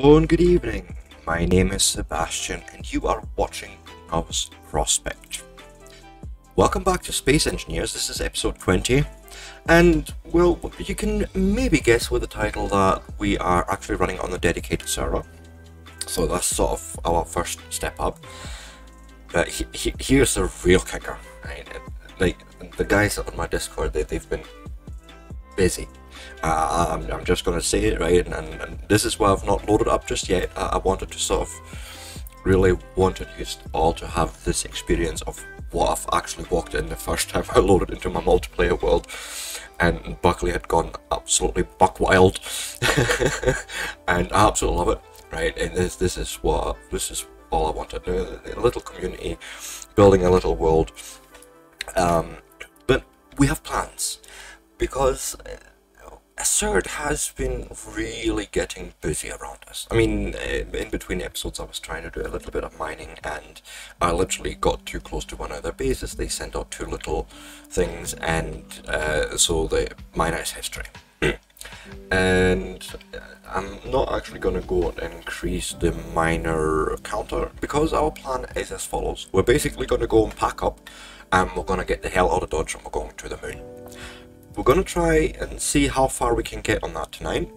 Hello and good evening, my name is Sebastian and you are watching The Novice Prospect. Welcome back to Space Engineers. This is episode 20 and, well, you can maybe guess with the title that we are actually running on the dedicated server. So that's sort of our first step up. But here's the real kicker, right? Like, the guys on my Discord, they've been busy. I'm just gonna say it, right? And this is why I've not loaded up just yet. I wanted to really wanted you all to have this experience of what I've actually walked in the first time I loaded into my multiplayer world, and Buckley had gone absolutely buck wild, and I absolutely love it, right? And this is all I wanted: a little community, building a little world. But we have plans because CERT has been really getting busy around us. I mean, in between episodes I was trying to do a little bit of mining and I literally got too close to one of their bases. They sent out two little things and so mine is history. And I'm not actually going to go and increase the miner counter because our plan is as follows. We're basically going to go and pack up and we're going to get the hell out of Dodge and we're going to the moon. We're going to try and see how far we can get on that tonight,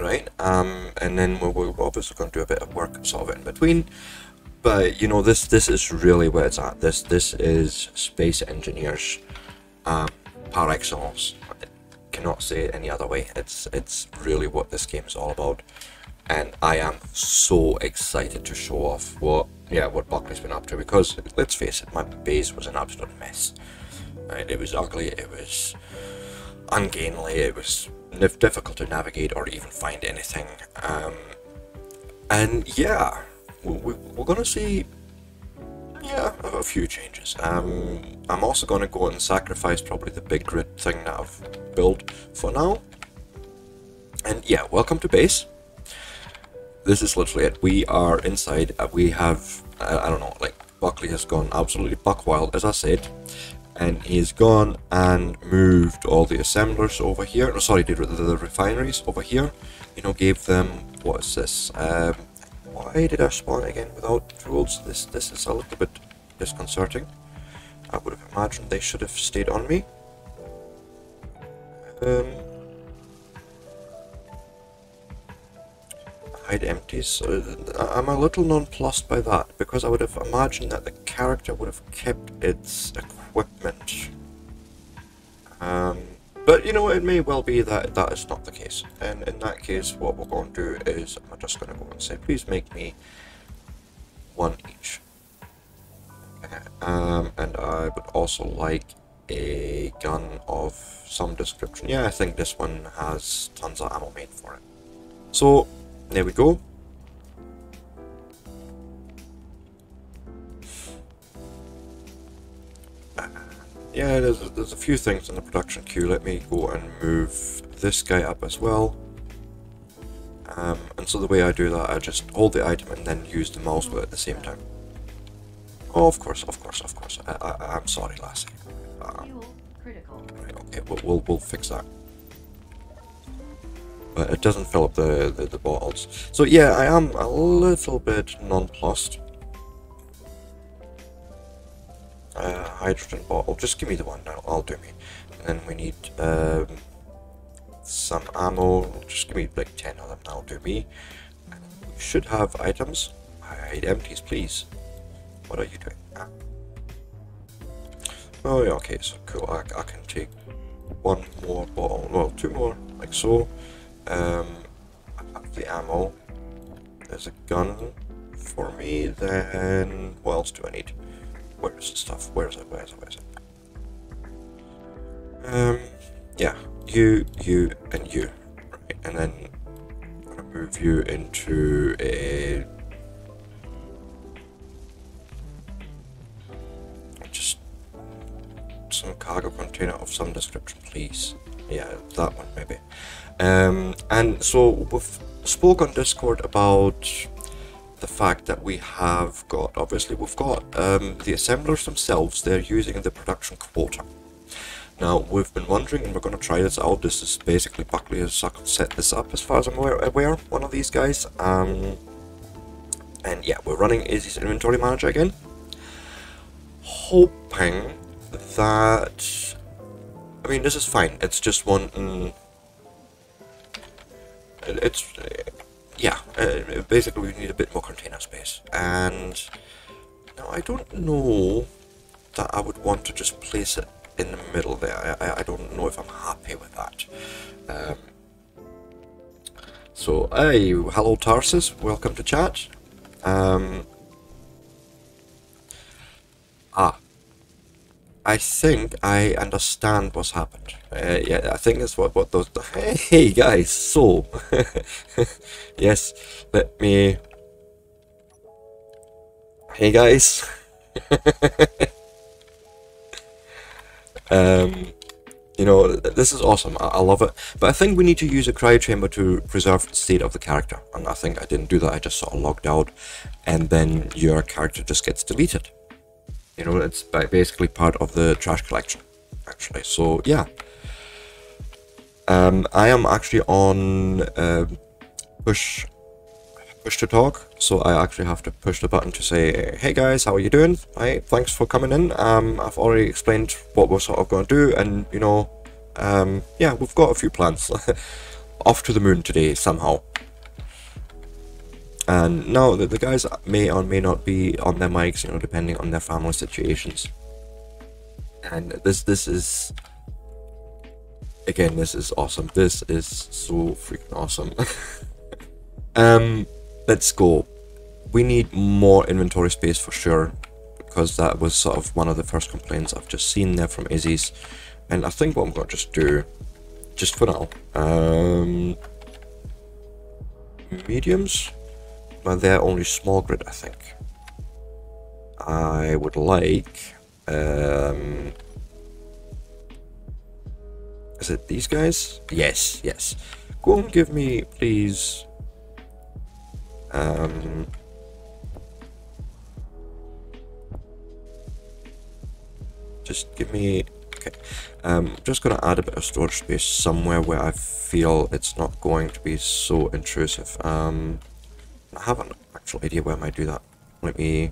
right? And then we're obviously going to do a bit of work sort of in between. But, you know, this is really where it's at. This is Space Engineers par excellence. I cannot say it any other way. It's really what this game is all about. And I am so excited to show off what Buckley's been up to because, let's face it, my base was an absolute mess. Right, it was ugly, it was ungainly, it was difficult to navigate or even find anything. And yeah, we're going to see a few changes. I'm also going to go and sacrifice probably the big grid thing that I've built for now. And yeah, welcome to base. This is literally it. We are inside. We have, I don't know, like Buckley has gone absolutely buck wild, as I said. And he's gone and moved all the assemblers over here. No, sorry, the refineries over here. You know, gave them, what is this? Why did I spawn again without tools? This is a little bit disconcerting. I would have imagined they should have stayed on me. Hide empties. So I'm a little nonplussed by that because I would have imagined that the character would have kept its equipment. But you know, it may well be that that is not the case. And in that case, what we're going to do is I'm just going to go and say, please make me one each. Okay. And I would also like a gun of some description. Yeah, I think this one has tons of ammo made for it. So there we go. Yeah, there's a few things in the production queue. Let me go and move this guy up as well. And so the way I do that, I just hold the item and then use the mouse wheel at the same time. Oh, of course. I'm sorry, Lassie. Right, okay, we'll fix that. But it doesn't fill up the bottles. So yeah, I am a little bit nonplussed. Hydrogen bottle, just give me the one now, I'll do me. And then we need some ammo, just give me like 10 of them, that'll do me. And we should have items. Hide empties, please. What are you doing? Oh yeah, okay, so cool, I can take one more bottle, well, two more, like so. I have the ammo, there's a gun for me, then what else do I need? Where is the stuff? Where is it? Yeah, you, and you, right, and then I'm going to move you into a, just some cargo container of some description, please. Yeah, that one maybe. And so we've spoke on Discord about the fact that we have got, obviously we've got the assemblers themselves, they're using the production quota. Now, we've been wondering, and we're gonna try this out. This is basically Buckley has set this up, as far as I'm aware, one of these guys. And yeah, we're running Izzy's inventory manager again, hoping that, I mean, this is fine. It's just one, basically we need a bit more container space. And now I don't know that I would want to just place it in the middle there. I don't know if I'm happy with that. Hey, hello Tarsus, welcome to chat. I think I understand what's happened. Yeah, I think it's what those... Hey guys, so... yes, let me... Hey guys. You know, this is awesome. I love it. But I think we need to use a cryo chamber to preserve the state of the character. And I think I didn't do that. I just sort of logged out. And then your character just gets deleted. You know, it's basically part of the trash collection, actually. So, yeah. I am actually on push to talk. So I actually have to push the button to say, hey guys, how are you doing? Hey, thanks for coming in. I've already explained what we're sort of going to do. And, you know, yeah, we've got a few plans. Off to the moon today, somehow. And now the guys may or may not be on their mics, you know, depending on their family situations. And this is, again, this is awesome. This is so freaking awesome. Let's go. We need more inventory space for sure, because that was sort of one of the first complaints I've just seen there from Izzy's. And I think what I'm going to just do, just for now, mediums. But they're only small grid, I think. I would like... is it these guys? Yes, yes. Go and give me, please... just give me... Okay. I'm just going to add a bit of storage space somewhere where I feel it's not going to be so intrusive. I have an actual idea where I might do that. Let me,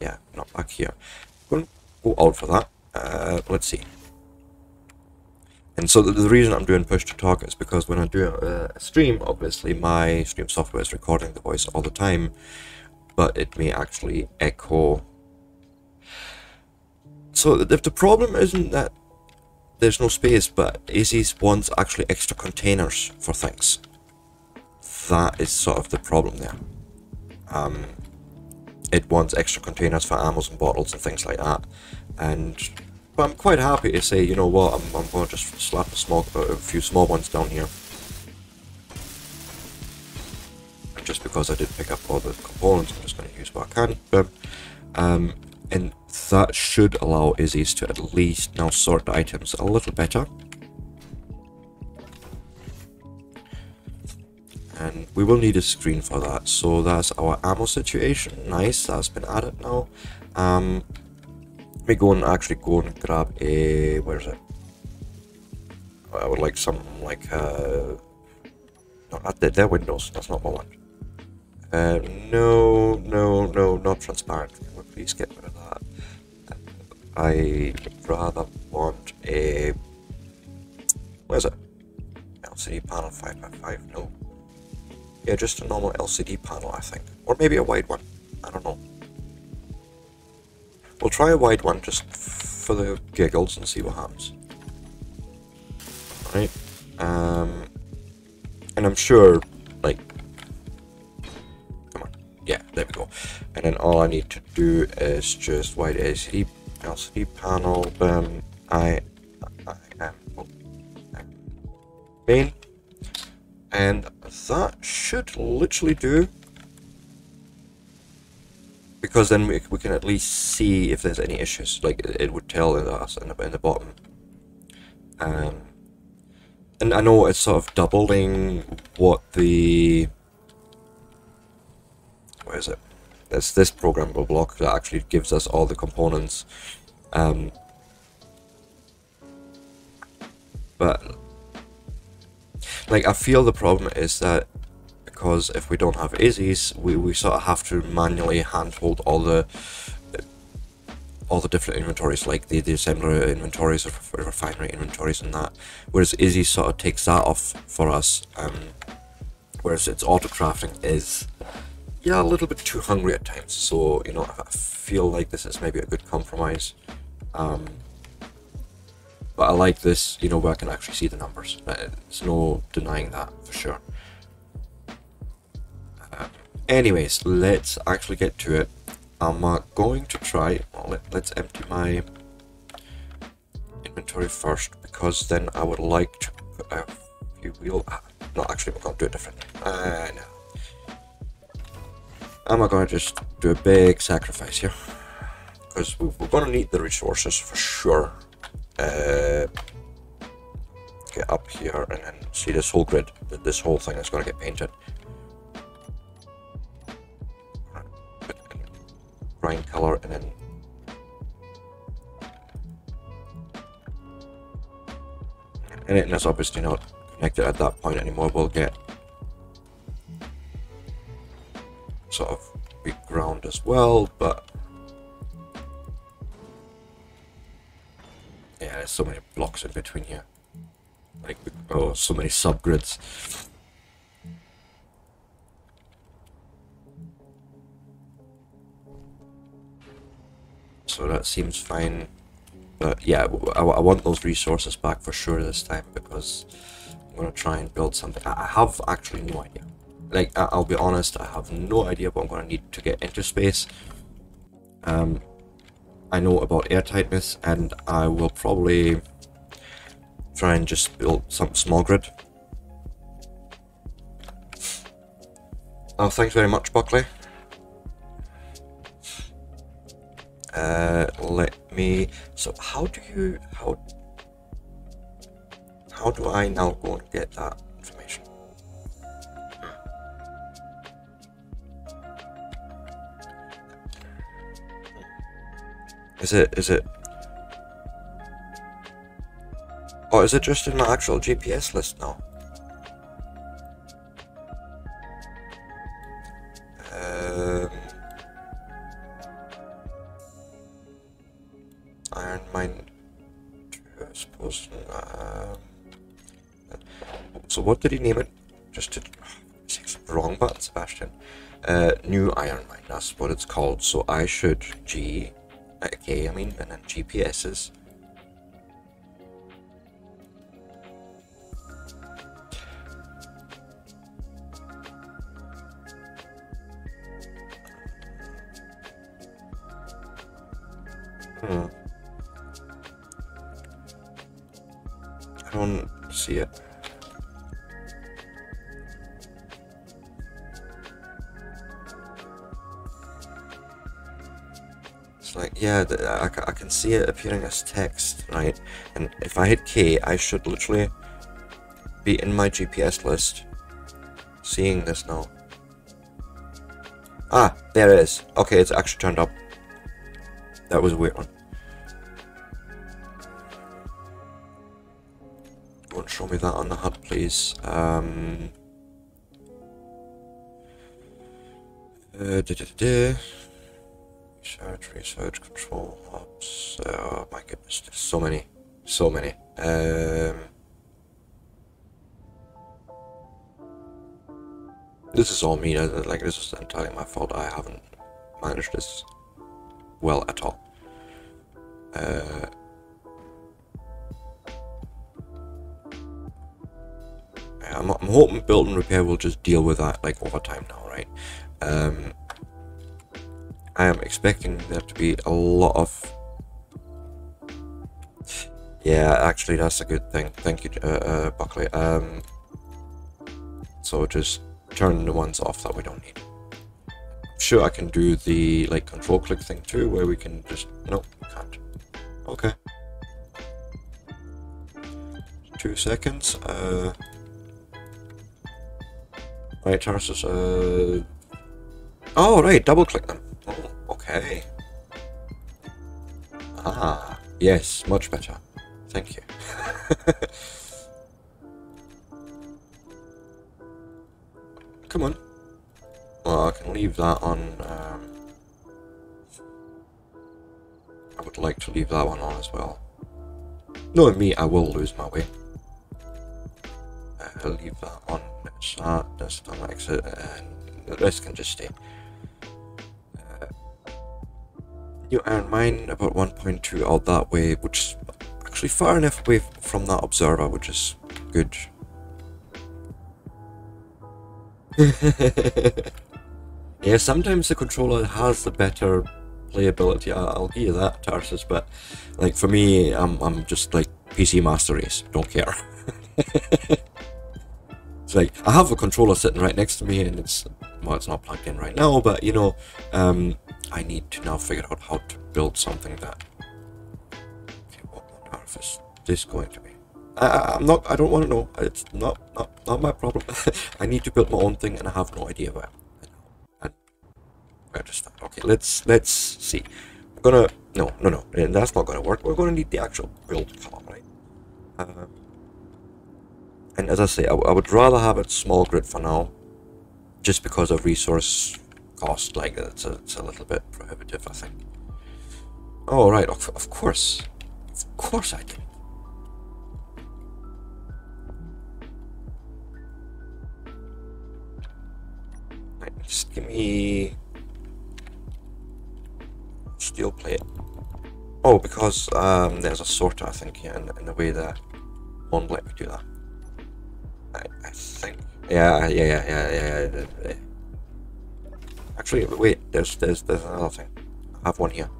yeah, not back here. I'm going to go out for that. Let's see. And so the reason I'm doing push to talk is because when I do a stream, obviously my stream software is recording the voice all the time, but it may actually echo. So the problem isn't that there's no space, but Izzy's wants actually extra containers for things. That is sort of the problem there. It wants extra containers for ammo and bottles and things like that. And but I'm quite happy to say, you know what, I'm going to just slap a few small ones down here. Just because I did pick up all the components, I'm just going to use what I can. But, and that should allow Izzy's to at least now sort the items a little better. And we will need a screen for that. So that's our ammo situation. Nice, that's been added now. Let me go and grab a... Where is it? I would like something like... no, not that. They're windows. That's not my one. No, not transparent. Can we please get rid of that? I would rather want a... Where is it? LCD panel 5x5. No. Yeah, just a normal LCD panel, I think. Or maybe a wide one. I don't know. We'll try a wide one just for the giggles and see what happens. Alright. And I'm sure, like... Come on. Yeah, there we go. And then all I need to do is just wide LCD panel. I am... Oh, main. And that should literally do, because then we can at least see if there's any issues. Like it would tell us in the bottom. And I know it's sort of doubling what the where is it? That's this programmable block that actually gives us all the components. But like, I feel the problem is that because if we don't have Izzy's, we sort of have to manually handhold all the different inventories, like the assembler inventories or refinery inventories and that, whereas Izzy sort of takes that off for us, whereas its auto crafting is, yeah, a little bit too hungry at times. So, you know, I feel like this is maybe a good compromise, but I like this, you know, where I can actually see the numbers. There's no denying that for sure. Anyways, let's actually get to it. I'm going to try, let's empty my inventory first, because then I would like to put a few wheels. No, actually we're going to do it differently. No. I'm going to just do a big sacrifice here, because we're going to need the resources for sure. Get up here and then see this whole grid, this whole thing is going to get painted. Grind color and then anything that's obviously not connected at that point anymore will get sort of reground as well. But yeah, there's so many blocks in between here, like, oh, so many subgrids. So that seems fine, but yeah, I want those resources back for sure this time, because I'm going to try and build something. I have actually no idea. Like, I'll be honest, I have no idea what I'm going to need to get into space. I know about airtightness, and I will probably try and just build some small grid. Oh, thanks very much, Buckley. Let me, so how do I now go and get that information? Is it just in my actual GPS list now? What did he name it? Just to wrong button, Sebastian. New iron mine, that's what it's called. So I should and then GPS's. I don't see it. Yeah, I can see it appearing as text, right? And if I hit K, I should literally be in my GPS list, seeing this now. Ah, there it is. Okay, it's actually turned up. That was a weird one. Don't show me that on the HUD, please. Research, control, ops, oh my goodness, there's so many. This is all me, like, this is entirely my fault, I haven't managed this well at all. I'm hoping build and repair will just deal with that, like, over time now, right? I am expecting there to be a lot of... Yeah, actually that's a good thing. Thank you, Buckley. So just turn the ones off that we don't need. I'm sure I can do the, like, control click thing too, where we can just... Nope, can't. Okay. 2 seconds. Right, Tarsus, Oh, right, double click them. Oh, okay. Ah, yes, much better. Thank you. Come on. Well, I can leave that on. I would like to leave that one on as well. Knowing me, I will lose my way. I'll leave that on. It's that. That's an exit, and the rest can just stay. New iron mine, about 1.2 out that way, which is actually far enough away from that observer, which is good. Yeah, sometimes the controller has the better playability, I'll give you that, Tarsus, but like for me, I'm just like PC Master Race, don't care. It's like, I have a controller sitting right next to me and it's, well, it's not plugged in right now, but you know, I need to now figure out how to build something that. Okay, what on earth is this going to be? I don't want to know. It's not my problem. I need to build my own thing, and I have no idea where to start. Okay, let's see. I'm gonna no, that's not gonna work. We're gonna need the actual build column, right? And as I say, I would rather have a small grid for now, just because of resource. Cost like that, it's a little bit prohibitive, I think. Oh, right, of course I did. Right, just give me steel plate. Oh, because there's a sorter, I think, yeah, and the way that won't let me do that. I think, yeah. Actually, wait. There's another thing. I have one here.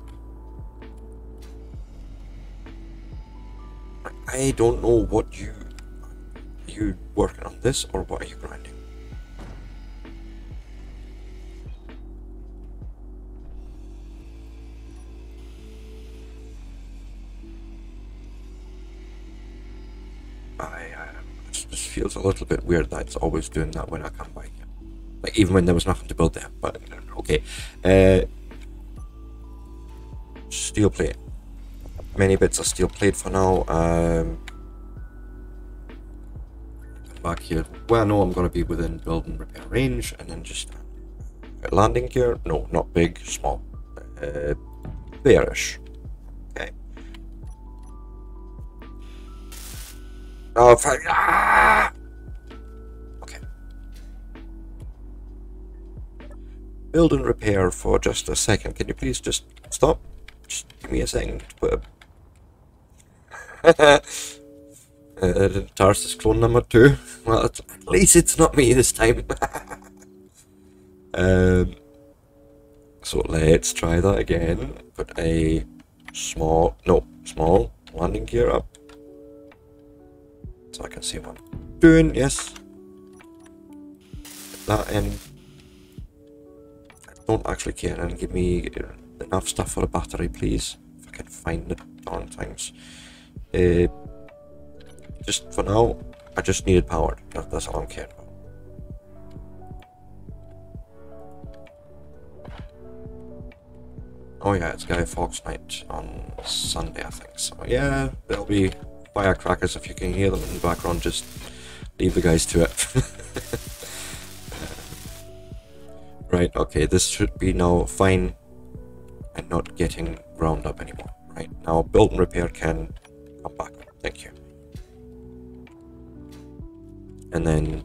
I don't know what you are you working on this or what are you grinding? This feels a little bit weird that it's always doing that when I come by here. Like even when there was nothing to build there, but okay. Steel plate. Many bits of steel plate for now. Back here. Well, I know I'm gonna be within build and repair range, and then just landing gear. No, not big, small. Bearish. Okay. Oh, fuck! Ah! Build and repair for just a second. Can you please just stop? Just give me a second to put a Tarsus clone number 2. Well, at least it's not me this time. So let's try that again. Put a small landing gear up so I can see what I'm doing. Yes, put that in. Don't actually care, and give me enough stuff for a battery, please. If I can find it, darn times. Just for now, I just need it powered. That's all I'm caring about. Oh yeah, it's Guy Fawkes night on Sunday, I think. So yeah, there'll be firecrackers if you can hear them in the background. Just leave the guys to it. Right, okay, this should be now fine and not getting ground up anymore. Right, now build and repair can come back. Thank you. And then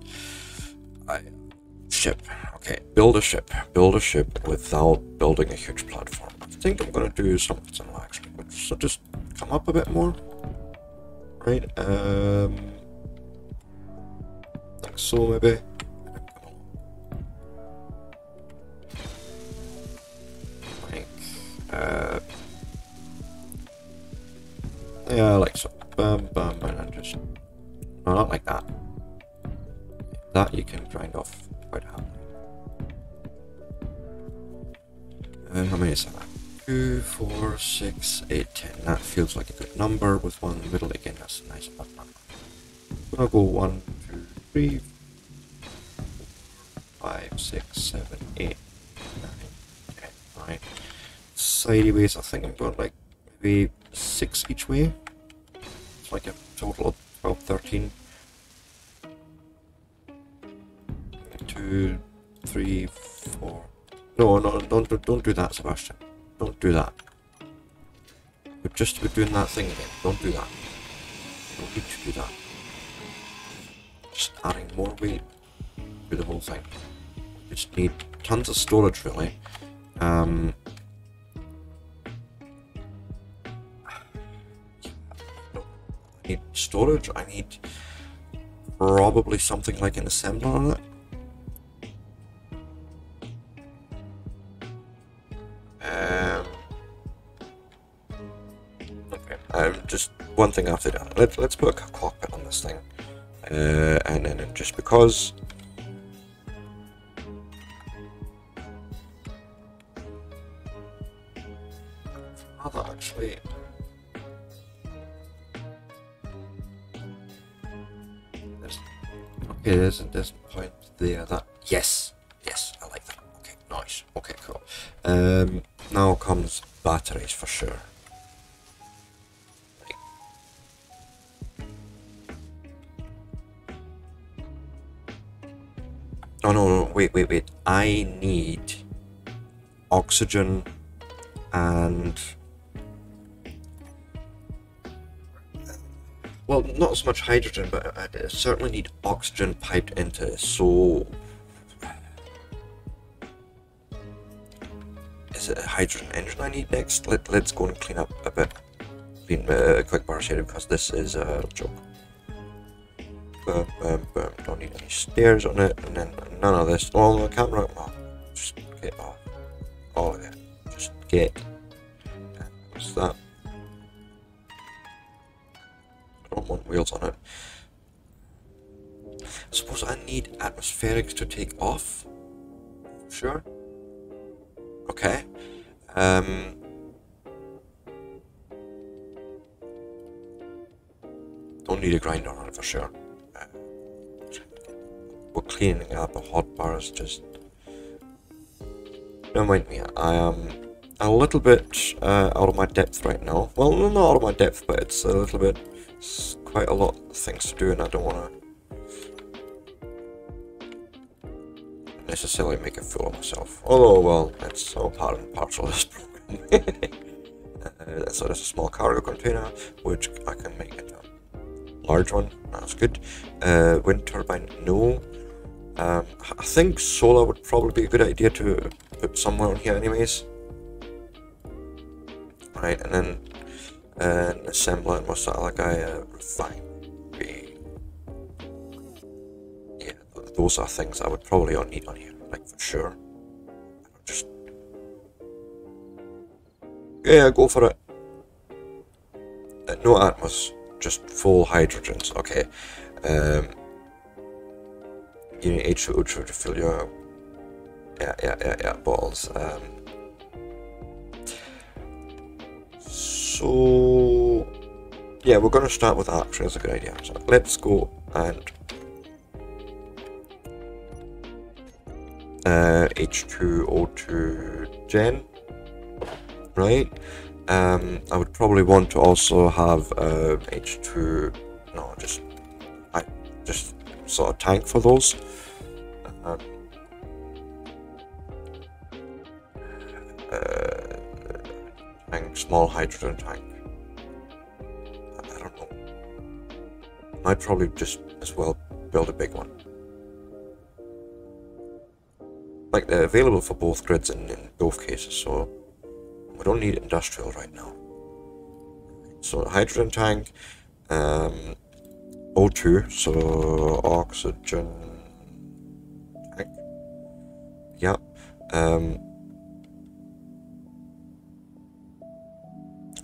ship. Okay, build a ship without building a huge platform. I think I'm gonna do something similar actually. So just come up a bit more. Right, like so maybe. Yeah, like so. And I just no, not like that. That you can grind off quite hard. And how many is that? 2, 4, 6, 8, 10. That feels like a good number with one in the middle again. That's a nice number. I'm gonna go 1, 2, 3, 4, 5, 6, 7, 8, 9, 10. Right. Sideways, I think I'm going like maybe 6 each way. It's like a total of 12, 13. 2, 3, 4. No, no, don't do that, Sebastian. Don't do that. We're just doing that thing again. Don't do that. You don't need to do that. Just adding more weight to the whole thing. Just need tons of storage, really. No, I need storage. I need probably something like an assembler on it. Okay, just one thing after that. Let's put a cockpit on this thing, and then just because. Rather actually. Okay, there's a point there. That yes, yes, I like that. Okay, nice. Okay, cool. Now comes batteries for sure. Oh no, no, wait, wait, wait. I need oxygen and. Well, not as much hydrogen, but I certainly need oxygen piped into it, so... Is it a hydrogen engine I need next? Let's go and clean up a bit. Clean a quick bar shader, because this is a joke. Don't need any stairs on it, and then none of this. Oh, I can't run. Oh, just get off. All of it. Just get... What's that? Don't want wheels on it. I suppose I need atmospherics to take off. Sure. Okay. Don't need a grinder on it for sure. We're cleaning up a hot bar is just. Don't mind me. I am a little bit out of my depth right now. Well, not out of my depth, but it's a little bit. It's quite a lot of things to do, and I don't want to necessarily make a fool of myself. Although, well, that's all part and parcel of this program. So there's a small cargo container, which I can make it a large one. That's good. Wind turbine, no. I think solar would probably be a good idea to put somewhere on here anyways. Right, and then... and assembler and what's that, like I refine. Yeah, those are things I would probably not need on here, like for sure. Just yeah, go for it. No atmos, just full hydrogens. Okay. You need H2O2 to fill your yeah bottles. So yeah, we're going to start with that. Actually, that's a good idea. So let's go and H2O2 gen, right? I would probably want to also have H2. No, just sort of tank for those. Small hydrogen tank. I don't know. Might probably just as well build a big one. Like they're available for both grids and in both cases, so we don't need industrial right now. So hydrogen tank, O2, so oxygen tank. Yeah.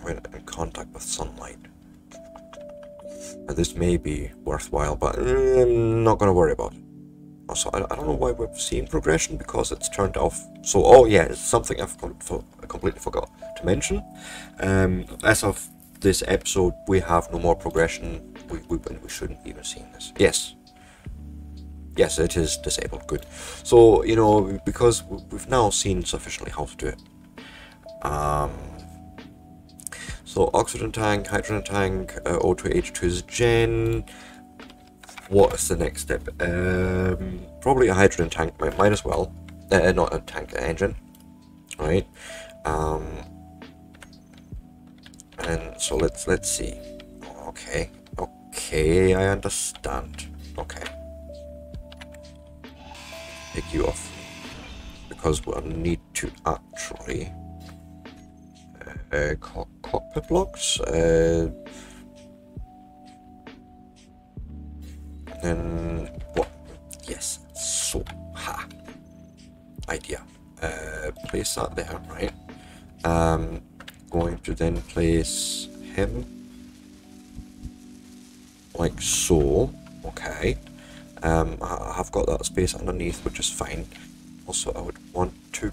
In contact with sunlight. Now, this may be worthwhile, but I'm not going to worry about it. Also, I don't know why we're seeing progression because it's turned off. So, oh yeah, it's something I've completely forgot to mention. As of this episode, we have no more progression. We shouldn't even see this. Yes. Yes, it is disabled. Good. So, you know, because we've now seen sufficiently how to do it. So oxygen tank, hydrogen tank, O2H2 is gen. What's the next step? Probably a hydrogen tank, might as well. Not a tank, an engine. Right. And so let's see. Okay. Okay, I understand. Okay. Pick you off. Because we'll need to actually cockpit blocks. And what? Yes. So, ha. Idea. Place that there, right? Going to then place him like so. Okay. I have got that space underneath, which is fine. Also, I would want to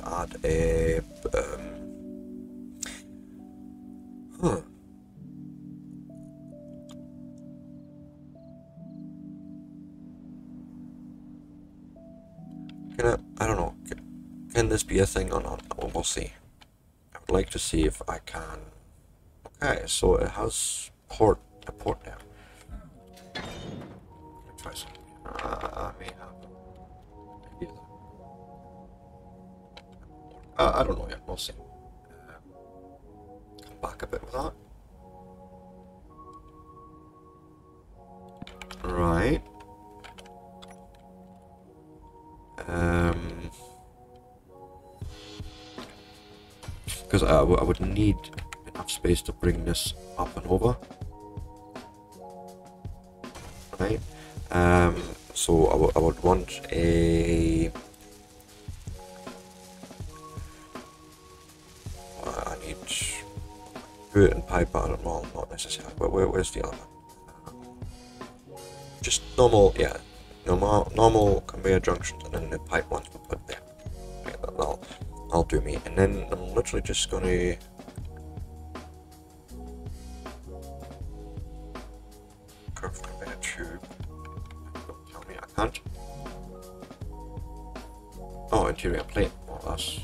add a I don't know. Can this be a thing or not? We'll see. I would like to see if I can. Okay, so it has a port now. Let's try something. I don't know yet. We'll see. Come back a bit with that. Right. Because I would need enough space to bring this up and over. Right. So I would want a. I need root and pipe. I don't know. Not necessarily. But where's the other one? Just normal. Yeah. Normal conveyor junctions, and then the pipe ones will put there. Okay, that'll do me. And then I'm literally just gonna curve conveyor tube. Don't tell me I can't. Oh, interior plate. Oh, that's.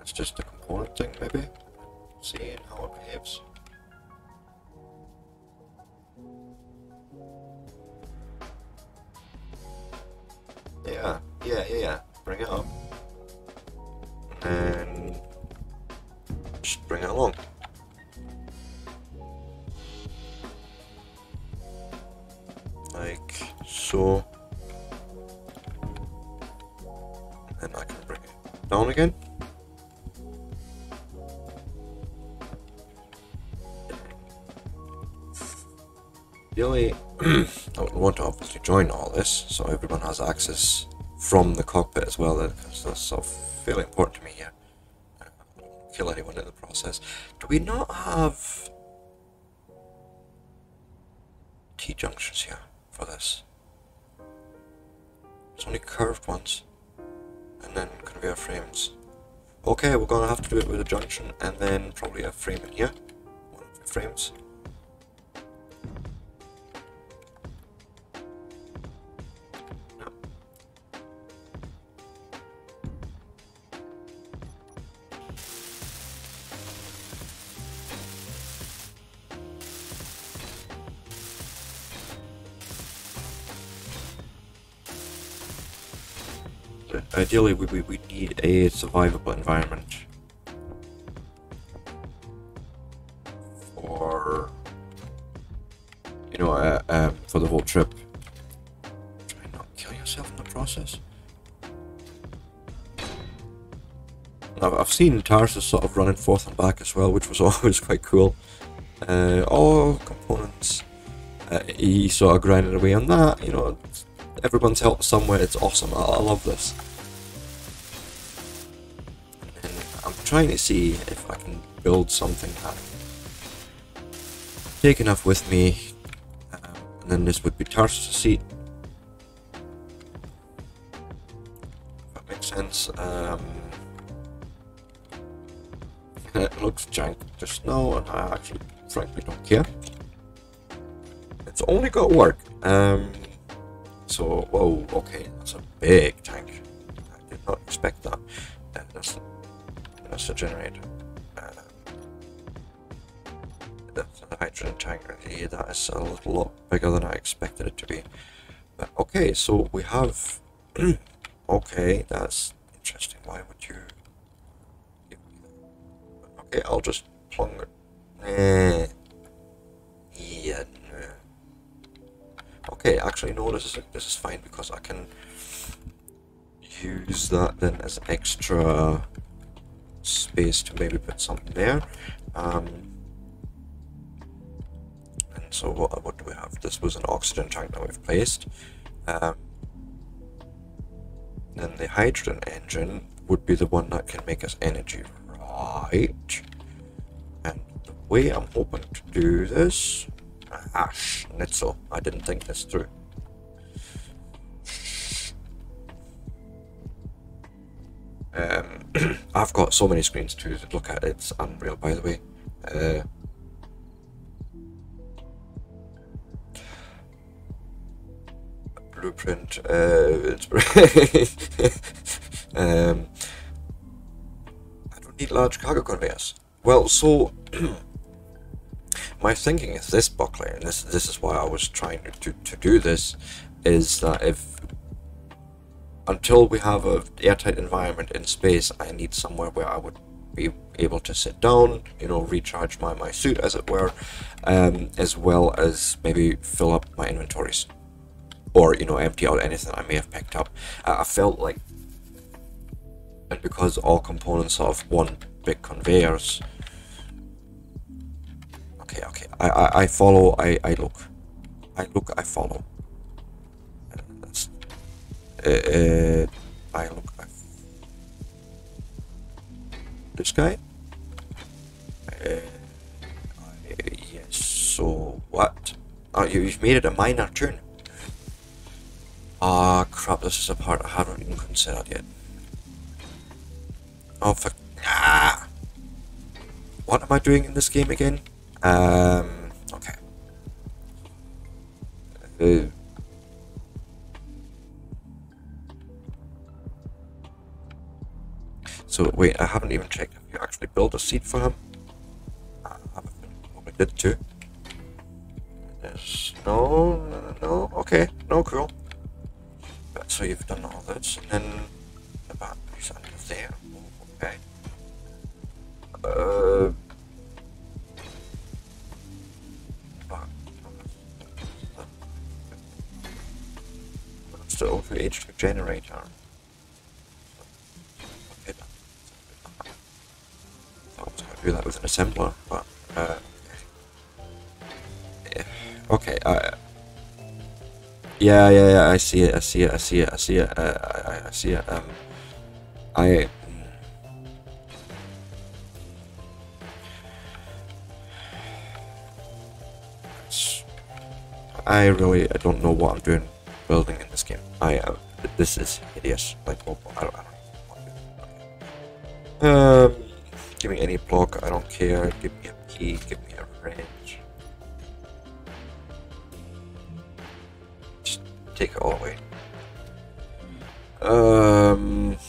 It's just a component thing, maybe. Seeing how it behaves. Yeah. Bring it up. And just bring it along. Like so. And I can bring it down again. Really, I would want to obviously join all this so everyone has access from the cockpit as well, because that's sort of fairly important to me here. I don't want to kill anyone in the process. Do we not have T-junctions here for this? It's only curved ones, and then conveyor frames. Okay, we're going to have to do it with a junction, and then probably a frame in here, one of the frames. Ideally, we need a survivable environment for, you know, for the whole trip. Try not to kill yourself in the process. Now, I've seen Tarsus sort of running forth and back as well, which was always quite cool. All components, he sort of grinded away on that, you know. Everyone's helped somewhere, it's awesome. I love this. And I'm trying to see if I can build something that I can take enough with me. And then this would be Tarsus' seat. If that makes sense. It looks jank just now, and I actually frankly don't care. It's only got work. So, whoa, okay, that's a big tank. I did not expect that. That's wants to generate. That's a hydrogen tank. Really, that is a lot bigger than I expected it to be. But okay, so we have. Okay, that's interesting. Why would you give me that? Okay, I'll just plung it. Yeah. No. Okay, actually, no. This is fine because I can use that then as extra space to maybe put something there. And so what do we have? This was an oxygen tank that we've placed. Then the hydrogen engine would be the one that can make us energy, right? And the way I'm hoping to do this, schnitzel, I didn't think this through. I've got so many screens to look at, it's unreal, by the way. Blueprint, I don't need large cargo conveyors. Well, so my thinking is this, Buckley, and this is why I was trying to do this, is that if until we have an airtight environment in space, I need somewhere where I would be able to sit down, you know, recharge my suit, as it were, as well as maybe fill up my inventories. Or, you know, empty out anything I may have picked up. I felt like, and because all components are of one big conveyors. Okay, I follow, I look. I look, I follow. I look. This guy. Yes. So what? Oh, you've made it a minor turn. Ah, crap! This is a part I haven't even considered yet. Oh fuck! Ah. What am I doing in this game again? Okay. So wait, I haven't even checked if you actually built a seat for him. I have a feeling you probably did too. There's no, okay, no, cool. But so you've done all this, and then the batteries under there. Okay. That's the O2H2 generator. Do that with an assembler, but okay. Yeah, I see it. I see it. I don't know what I'm doing building in this game. This is hideous. Like, I don't know. Give me any block, I don't care. Give me a key, give me a wrench. Just take it all away. Okay.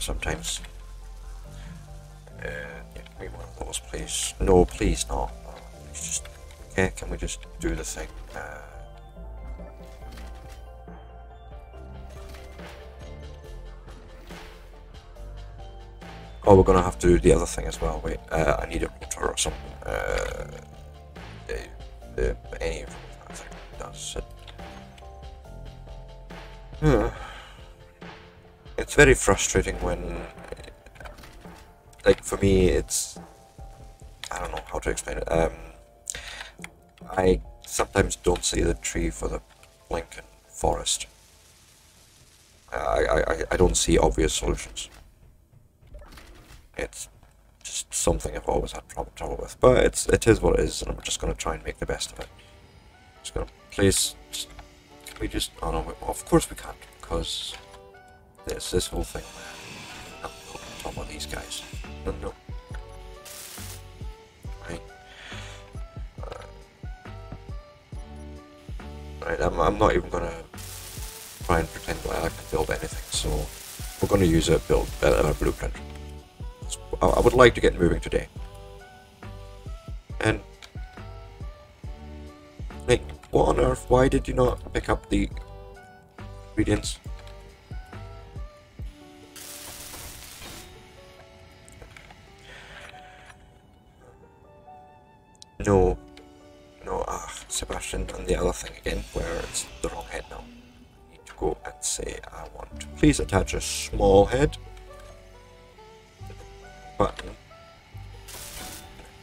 Sometimes. Yeah, we want those, please. No, please not. Just, okay, can we just do the thing? Oh, we're gonna have to do the other thing as well. Wait, I need a rotor or something. Any of them, I think that's it. It's very frustrating when, like, for me, it's, I don't know how to explain it. I sometimes don't see the tree for the blinking forest. I don't see obvious solutions. It's just something I've always had trouble with, but it is what it is, and I'm just going to try and make the best of it. Just going to place. Can we just? Oh no! Of course we can't, because there's this whole thing there. On top of these guys. No, no. Right. Right. I'm not even going to try and pretend that I can build anything. So we're going to use a build a blueprint. I would like to get moving today, and like, what on earth? Why did you not pick up the ingredients? No, no, Sebastian done the other thing again, where it's the wrong head now. I need to go and say I want to please attach a small head. Button,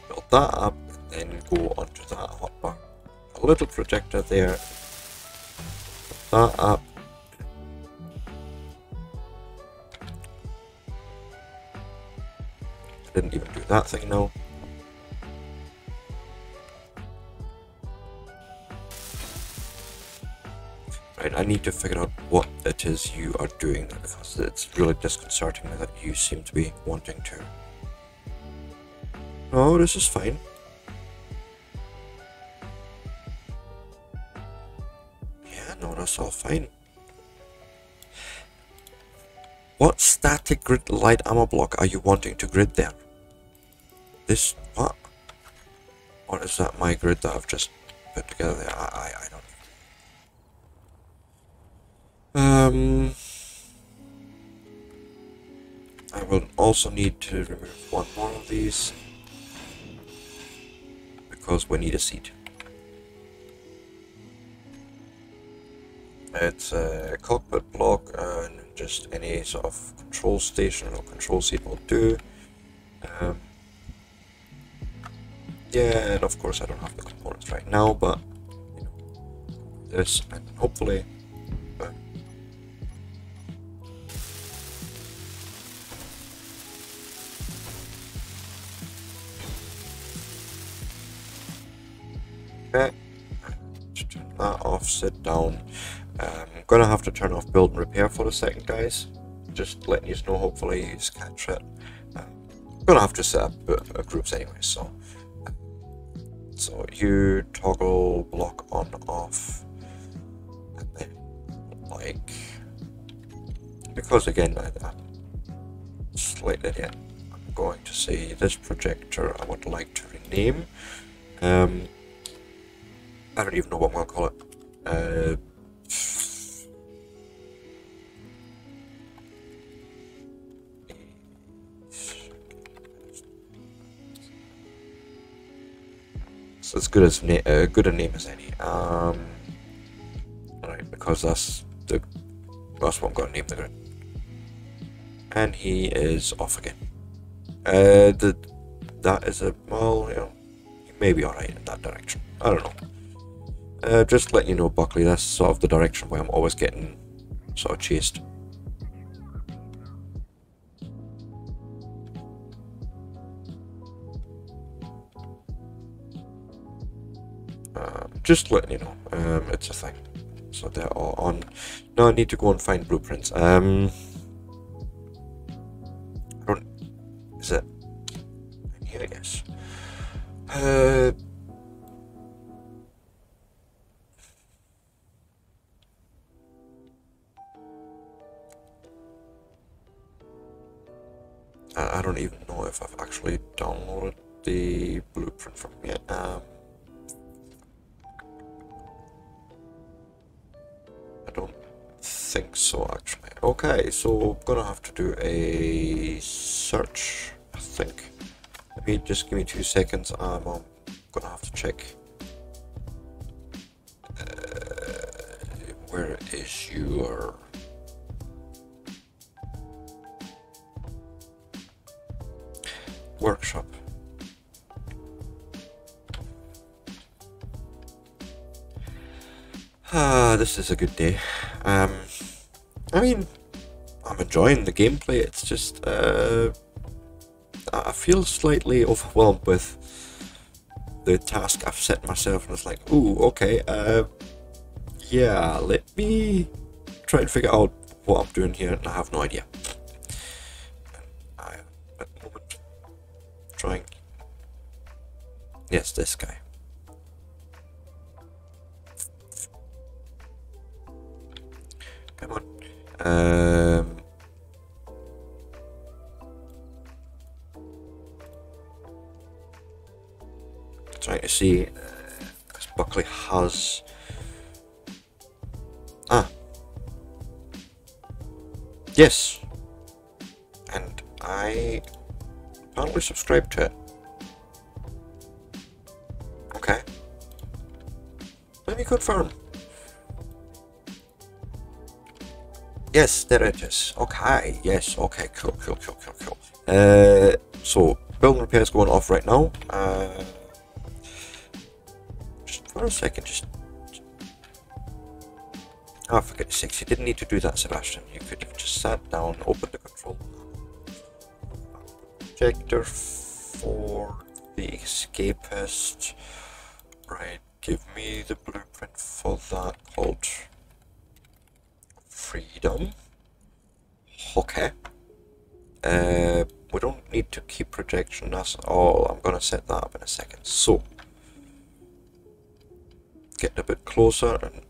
build that up, and then go onto that hotbar. A little projector there, build that up. Didn't even do that thing now. Right, I need to figure out what it is you are doing, because it's really disconcerting that you seem to be wanting to. Oh, this is fine. Yeah, no, that's all fine. What static grid light armor block are you wanting to grid there? This, what? Or is that my grid that I've just put together there? I don't know. I will also need to remove one more of these, because we need a seat. It's a cockpit block, and just any sort of control station or control seat will do. Yeah, and of course I don't have the components right now, but you know, this, and hopefully okay, to turn that off, sit down. I'm gonna have to turn off build and repair for a second, guys. Just letting you know, hopefully you catch it. I'm gonna have to set up groups anyway, so. So you toggle block on off, and then like, because again I'm slightly idiot, I'm going to say this projector I would like to rename. I don't even know what I'm going to call it. It's as good as good a name as any. Right, because that's what I'm going to name the grid. And he is off again. That is a, well, you know, he may be alright in that direction. I don't know. Just letting you know, Buckley, that's sort of the direction where I'm always getting sort of chased. Just letting you know, it's a thing. So they're all on. Now I need to go and find blueprints. I don't, is it in here? Yes. I don't even know if I've actually downloaded the blueprint from yet. I don't think so, actually. Okay, so I'm gonna have to do a search, I think. Let me just, give me 2 seconds. I'm gonna have to check. Where is your? Workshop. This is a good day. I mean, I'm enjoying the gameplay. It's just I feel slightly overwhelmed with the task I've set myself, and it's like, ooh, okay, yeah, let me try and figure out what I'm doing here, and I have no idea. And I am at the moment trying, yes, this guy. Come on. Trying to see because Buckley has yes, and I apparently subscribed to it. Okay, let me confirm. Yes, there it is. Okay, yes, okay, cool. So building repair is going off right now. Just for a second, oh, for goodness sakes, you didn't need to do that, Sebastian. You could have just sat down, opened the control projector for the escapist. Right, give me the blueprint for that called Freedom. Okay. We don't need to keep projection, that's all. I'm gonna set that up in a second. So, getting a bit closer, and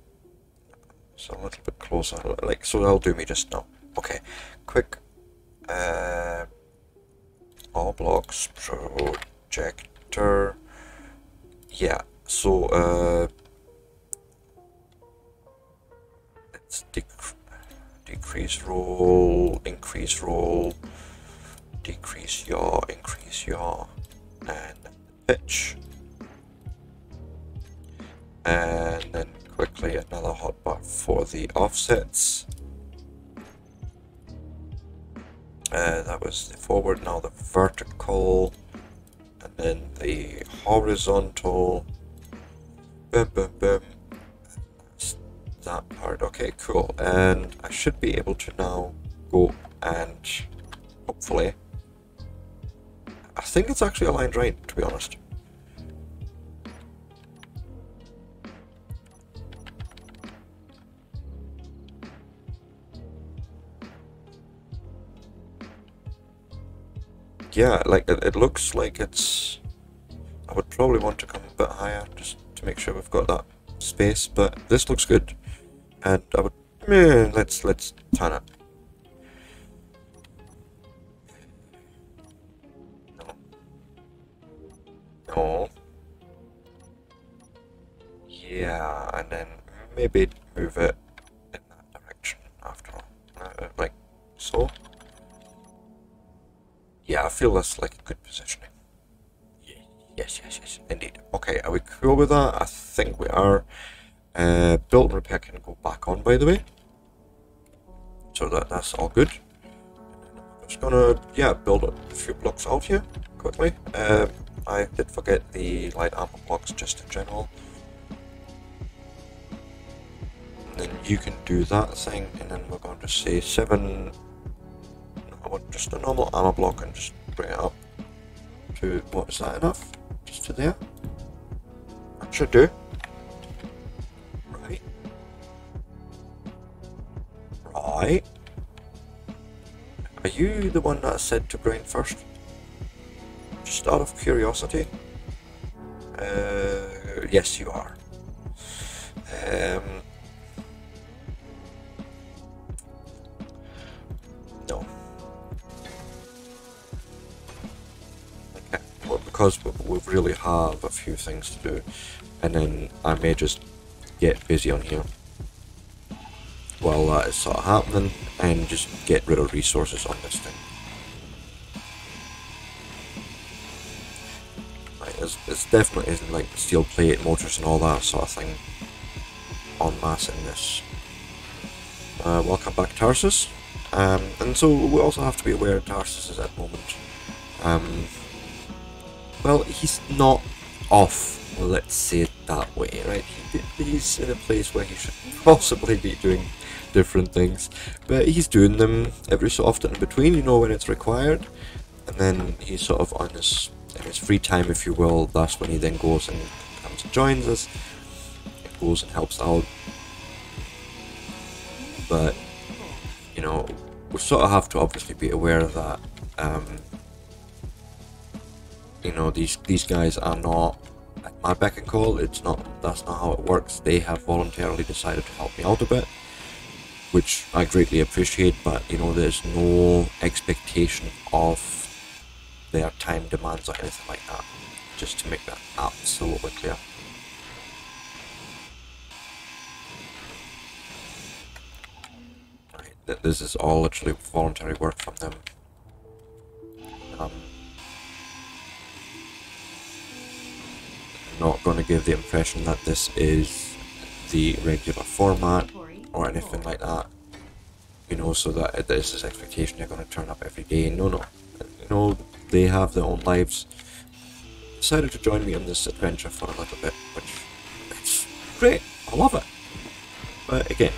so a little bit closer, like so. That'll do me just now. Okay, quick. All blocks, projector. Yeah. So let's decrease roll, increase roll, decrease yaw, increase yaw, and pitch, and then quickly another hotbar for the offsets. That was the forward, now the vertical, and then the horizontal. Boom, boom, boom. That part. Okay, cool, and I should be able to now go and hopefully, I think it's actually aligned right, to be honest. Yeah, like it looks like it's, I would probably want to come a bit higher just to make sure we've got that space, but this looks good. And I would, let's turn it. No. Yeah, and then maybe move it in that direction after all. Like so. Yeah, I feel that's like a good positioning. Yes, indeed. Okay, are we cool with that? I think we are. Build and repair can go back on, by the way, so that's all good. I'm just gonna, yeah, build up a few blocks out here quickly. I did forget the light armor blocks just in general, and then you can do that thing, and then we're going to say 7. I want just a normal armor block and just bring it up to, what is that, enough? Just to there. That should do. Right. Are you the one that said to grind first? Just out of curiosity. Yes, you are. No. Okay. Well, because we really have a few things to do, and then I may just get busy on here while that is sort of happening, and just get rid of resources on this thing. Like, it's definitely isn't like steel plate, motors and all that sort of thing en masse in this. Welcome back, Tarsus. And so we also have to be aware of Tarsus is at the moment. Well, he's not off. Well, let's say it that way, right? He's in a place where he should possibly be doing different things, but he's doing them every so often in between, you know, when it's required. And then he's sort of on his, free time, if you will. That's when he then goes and comes and joins us. He goes and helps out. But, you know, we sort of have to obviously be aware that, you know, these guys are not at my beck and call. That's not how it works. They have voluntarily decided to help me out a bit, which I greatly appreciate, but, you know, there's no expectation of their time demands or anything like that, just to make that absolutely clear. Right, this is all literally voluntary work from them. I'm not going to give the impression that this is the regular format or anything like that, you know, so that there's this expectation they're going to turn up every day. No, you know, they have their own lives. Decided to join me on this adventure for a little bit, which it's great, I love it. But again,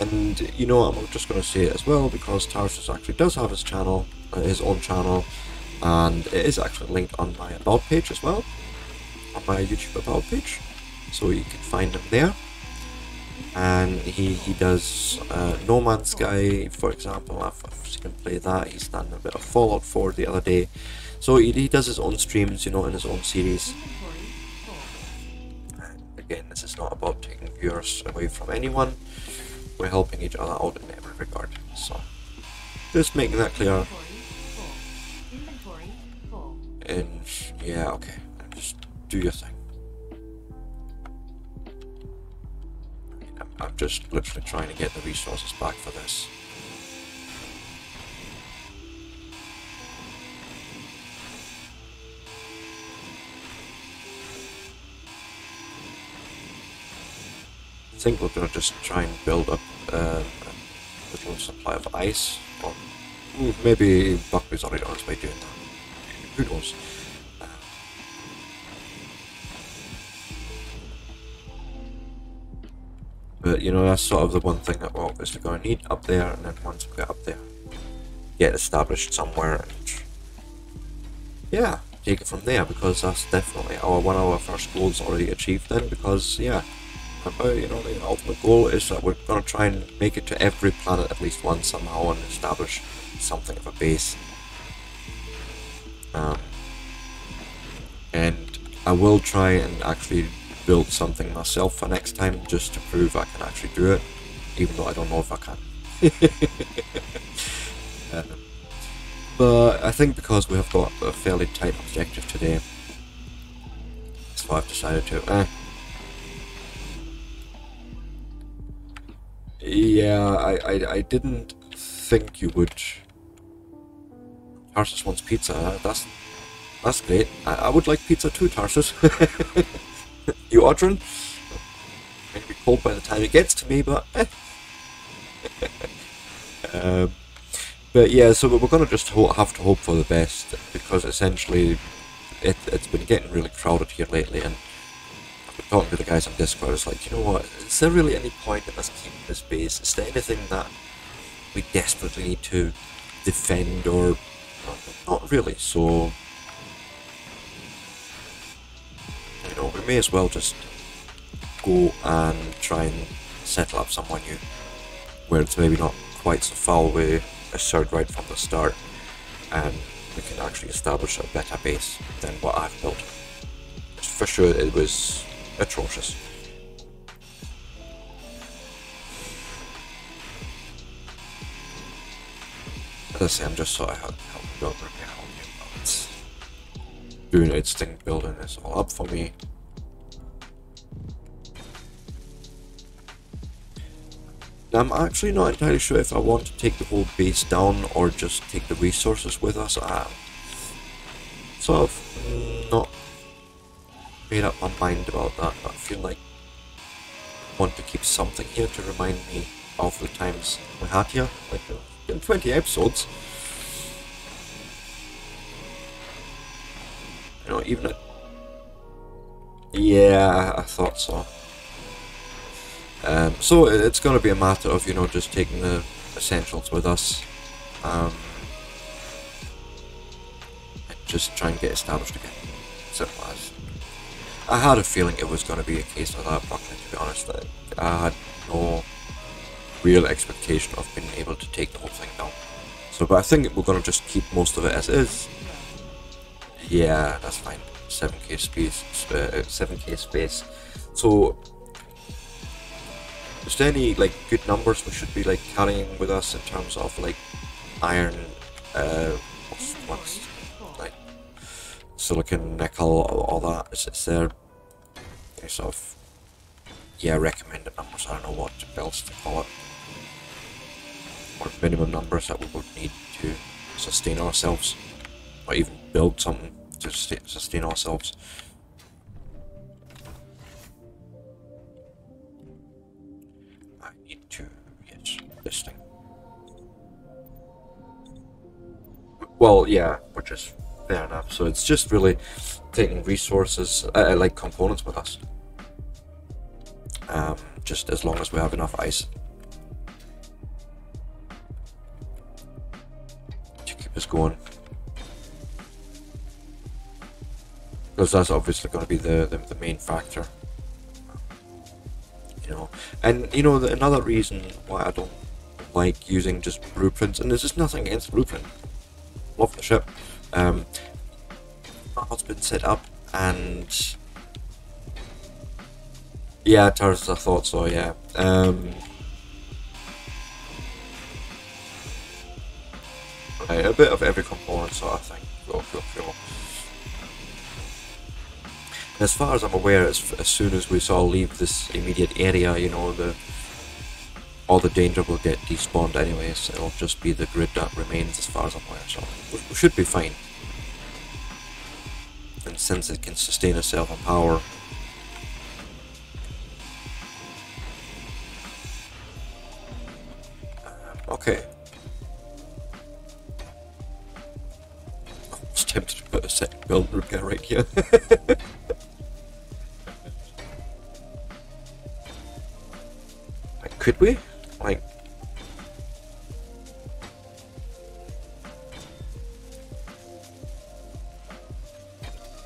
and you know, I'm just going to say it as well, because Tarsus actually does have his channel, his own channel, and it is actually linked on my about page as well, on my YouTube about page. So you can find him there, and he does No Man's Sky, for example. I've seen him play that. He's done a bit of Fallout 4 the other day. So he does his own streams, you know, in his own series. Again, this is not about taking viewers away from anyone. We're helping each other out in every regard. So just making that clear. And yeah, okay, just do your thing. I'm just literally trying to get the resources back for this. I think we're going to just try and build up a little supply of ice. Or maybe Buckley's already on his way doing that. Who knows? But, you know, that's sort of the one thing that we're obviously going to need up there, and then once we get up there, get established somewhere, and yeah, take it from there, because that's definitely our 1 hour first goal is already achieved then, because, yeah, remember, you know, the ultimate goal is that we're going to try and make it to every planet at least once somehow and establish something of a base. And I will try and actually build something myself for next time, just to prove I can actually do it, even though I don't know if I can. But I think because we have got a fairly tight objective today, that's why I've decided to yeah, I didn't think you would. Tarsus wants pizza, that's great. I would like pizza too, Tarsus. You ordering? It's going to be cold by the time it gets to me, but but yeah, so we're going to just have to hope for the best, because essentially it's been getting really crowded here lately, and I've been talking to the guys on Discord. It's like, you know what, is there really any point in us keeping this base? Is there anything that we desperately need to defend? Or not really, so we may as well just go and try and settle up somewhere new, where it's maybe not quite so far away, a CERT right from the start, and we can actually establish a better base than what I've built. For sure, it was atrocious. As I say, I'm just sort of helping build repair. Doing its thing, building is all up for me. I'm actually not entirely sure if I want to take the whole base down or just take the resources with us. I'm sort of not made up my mind about that, but I feel like I want to keep something here to remind me of the times we had here, like in 20 episodes. You know, even yeah, I thought so. So it's going to be a matter of, you know, just taking the essentials with us. and just try and get established again. Zip-wise. I had a feeling it was going to be a case of that, Buckley, to be honest. Like, I had no real expectation of being able to take the whole thing down. So, but I think we're going to just keep most of it as is. Yeah, that's fine. 7k space, 7k space. So, is there any like good numbers we should be like carrying with us in terms of like iron, what's like silicon, nickel, all that? Is there any sort of recommended numbers? I don't know what else to call it, or minimum numbers that we would need to sustain ourselves, or even build something to sustain ourselves. I need to get this thing. Well, yeah, which is fair enough. So it's just really taking resources, like components with us. Just as long as we have enough ice to keep us going. Because that's obviously going to be the main factor, you know. And you know, another reason why I don't like using just blueprints, and there's just nothing against blueprint. Love the ship. It's been set up, and yeah, Tarsus, I thought so. Yeah. Right, a bit of every component sort of thing. Go. As far as I'm aware, as soon as we sort of leave this immediate area, you know, all the danger will get despawned anyway, so it'll just be the grid that remains as far as I'm aware, so we should be fine. And since it can sustain itself on power, okay. I'm just tempted to put a second build repair right here. Could we? Like,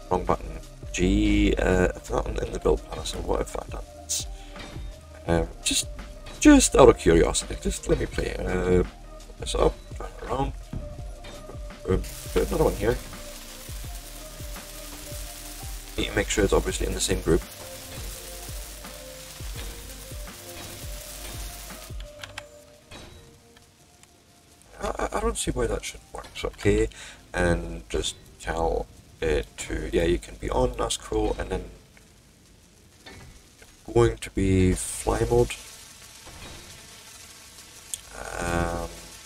wrong button. G. It's not in the build plan, so what if that happens? Just out of curiosity, just let me play. Put this up, turn it around. Put another one here. Need to make sure it's obviously in the same group. See why that should work. So okay, and just tell it to, yeah, you can be on, that's cool, and then going to be fly mode.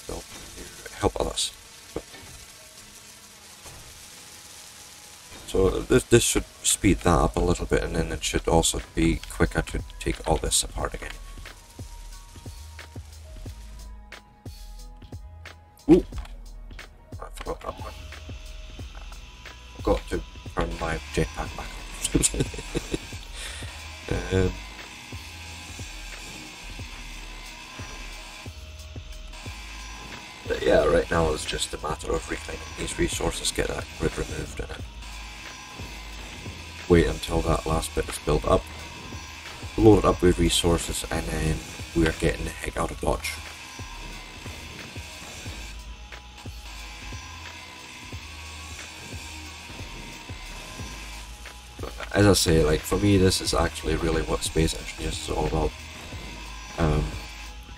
They'll help others. So this should speed that up a little bit, and then it should also be quicker to take all this apart again. Ooh, I forgot that one. I've got to turn my jetpack back on. But yeah, right now it's just a matter of reclaiming these resources, get that grid removed, and then wait until that last bit is built up, load it up with resources, and then we're getting the heck out of Dodge. As I say, like, for me, this is actually really what Space Engineers is all about.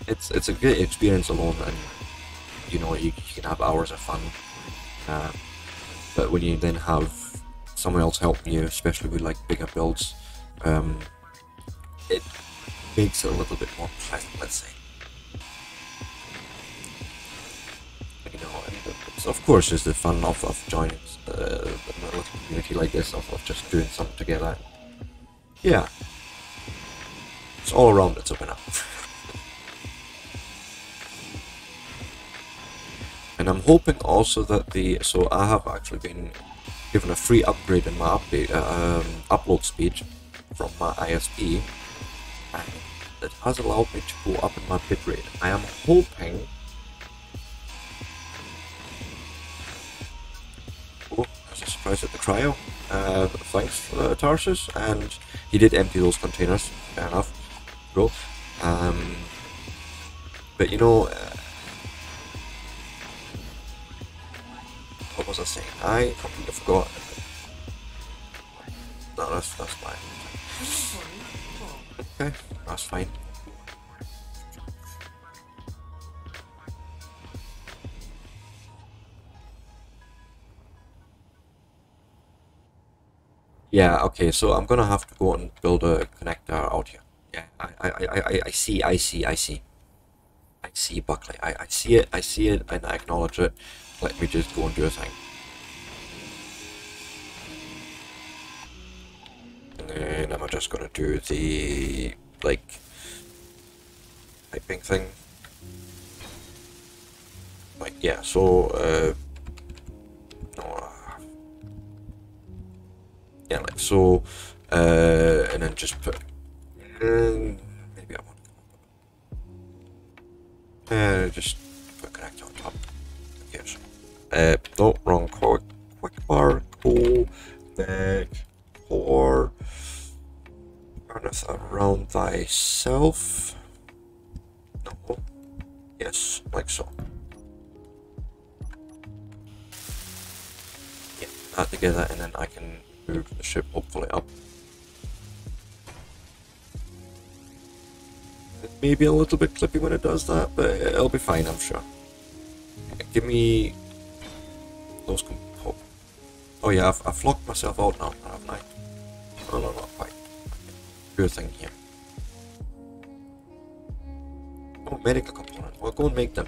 It's a great experience alone, and you know, you can have hours of fun. But when you then have someone else helping you, especially with like bigger builds, it makes it a little bit more pleasant, let's say. You know, and it's, of course, just the fun of joining a little community like this, of just doing something together. Yeah, it's all around, it's a winner. And I'm hoping also that so I have actually been given a free upgrade in my upload speed from my ISP, and it has allowed me to go up in my bitrate. I am hoping price at the trial. Thanks, Tarsus, and he did empty those containers. Fair enough, bro. But you know, what was I saying? I completely forgot. No, that's fine. Okay, that's fine. Yeah, okay, so I'm gonna have to go and build a connector out here. Yeah, I see Buckley. I see it, and I acknowledge it. Let me just go and do a thing. And then I'm just gonna do the, like, typing thing. Like, yeah, so, yeah, like so, and then just put maybe I want to just put connector on top. Yes. No, wrong code. Quick bar, cool, neck, or harness around thyself. No. Yes, like so. Yeah, that together, and then I can move the ship hopefully up. It may be a little bit clippy when it does that, but it'll be fine, I'm sure. Give me those components. Oh yeah, I've locked myself out now, haven't I? Oh no, not quite. Good thing here. Oh, medical component. Well, go and make them.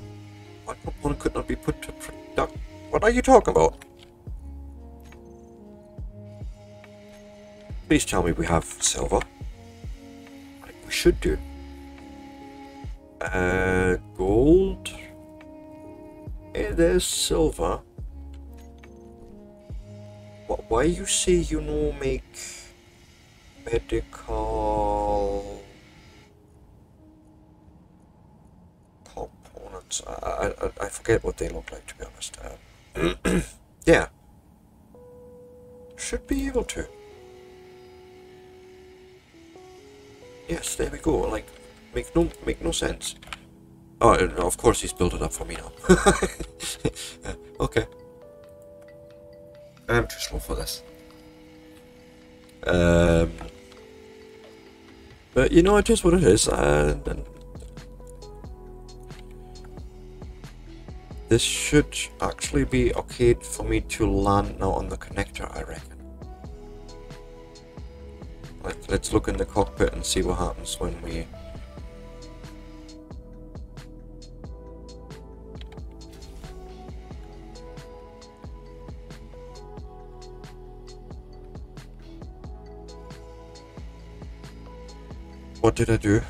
What component could not be put to production? What are you talking about? Please tell me we have silver. Like we should do. Gold. It is silver. What? Why you say you no make medical components? I forget what they look like, to be honest. Yeah, should be able to. Yes, there we go. Like, make no sense. Oh, of course he's built it up for me now. Okay. I'm too slow for this. But you know, it is what it is. And this should actually be okay for me to land now on the connector, I reckon. Let's look in the cockpit and see what happens when we... What did I do?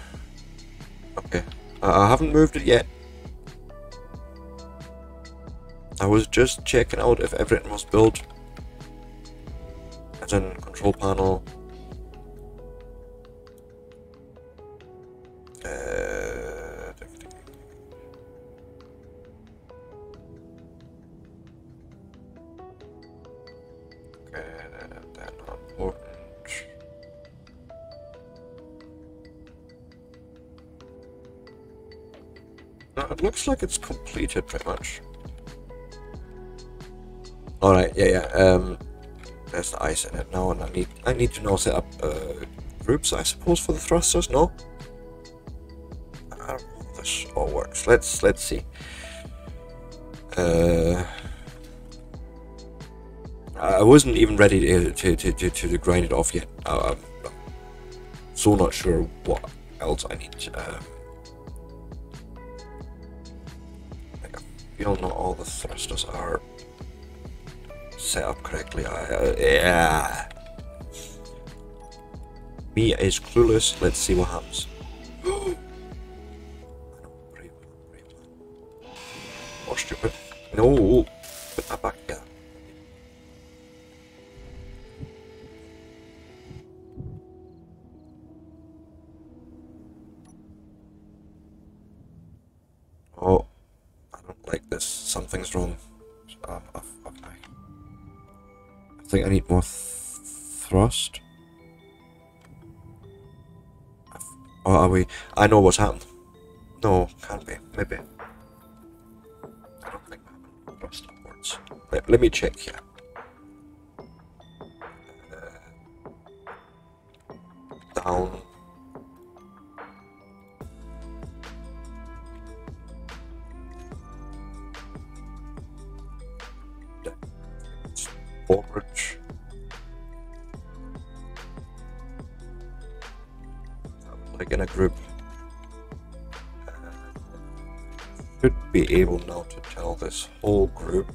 Okay, I haven't moved it yet. I was just checking out if everything was built. As in, control panel. Looks like it's completed pretty much. All right, yeah. There's the ice in it now, and I need to now set up groups, I suppose, for the thrusters. No, I don't know if this all works. Let's see. I wasn't even ready to grind it off yet. I'm so not sure what else I need. Not all the thrusters are set up correctly. Yeah, me is clueless. Let's see what happens. Oh, stupid! No, put that back together. Oh. Something's wrong. think I need more thrust. Or are we? I know what's happened. No, can't be. Maybe. I don't think that thrust upwards. Let me check here. Down. Forward. Like in a group. Should be able now to tell this whole group.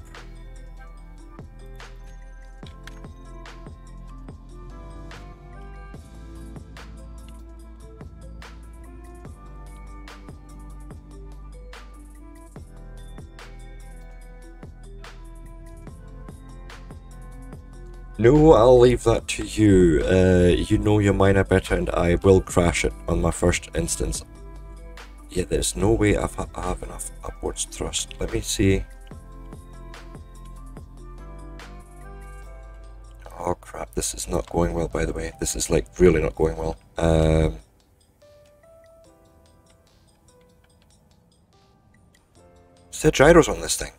No, I'll leave that to you. You know your miner better, and I will crash it on my first instance. Yeah, there's no way I have enough upwards thrust. Let me see. Oh crap, this is not going well, by the way. This is like really not going well. Is there gyros on this thing?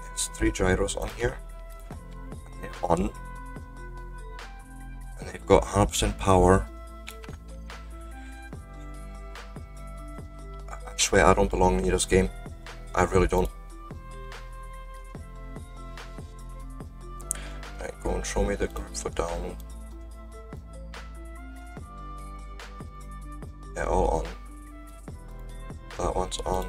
There's three gyros on here. And they're on. And they've got 100% power. I swear I don't belong in this game. I really don't. Right, go and show me the group for down. They're all on. That one's on.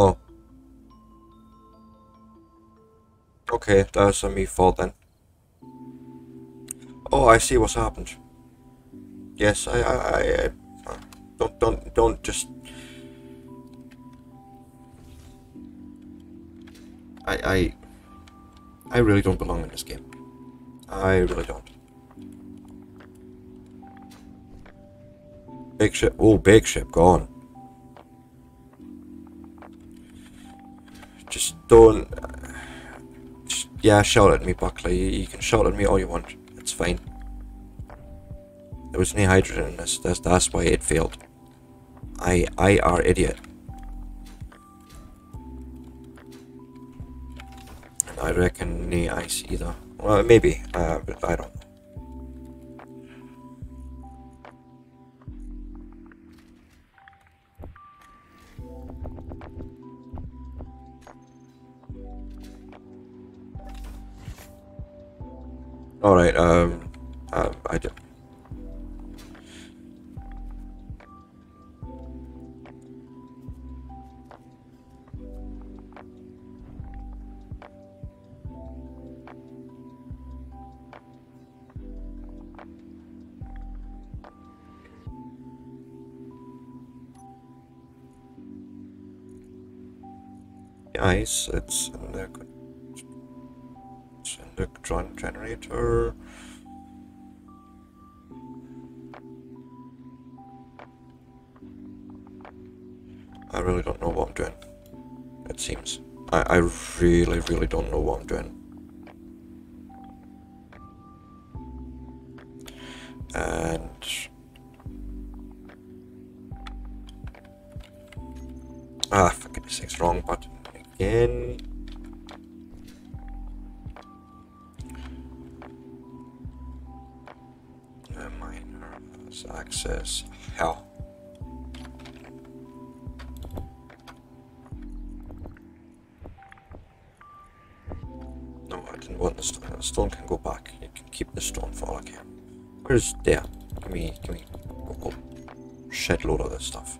Oh. Okay, that's a me fault then. Oh, I see what's happened. Yes, I don't just. I really don't belong in this game. I really don't. Big ship. Oh, big ship gone. Just don't. Just, yeah, shout at me, Buckley. You can shout at me all you want. It's fine. There was no hydrogen in this. That's why it failed. I are idiot. And I reckon no ice either. Well, maybe, but I don't know. All right. I do. Ice. It's in there. Electron generator. I really don't know what I'm doing. It seems I really don't know what I'm doing. And for goodness sakes, wrong button again. Access hell. No, I didn't want the stone. The stone can go back. You can keep the stone for all I care. Where's there? Can we oh, shed load of this stuff?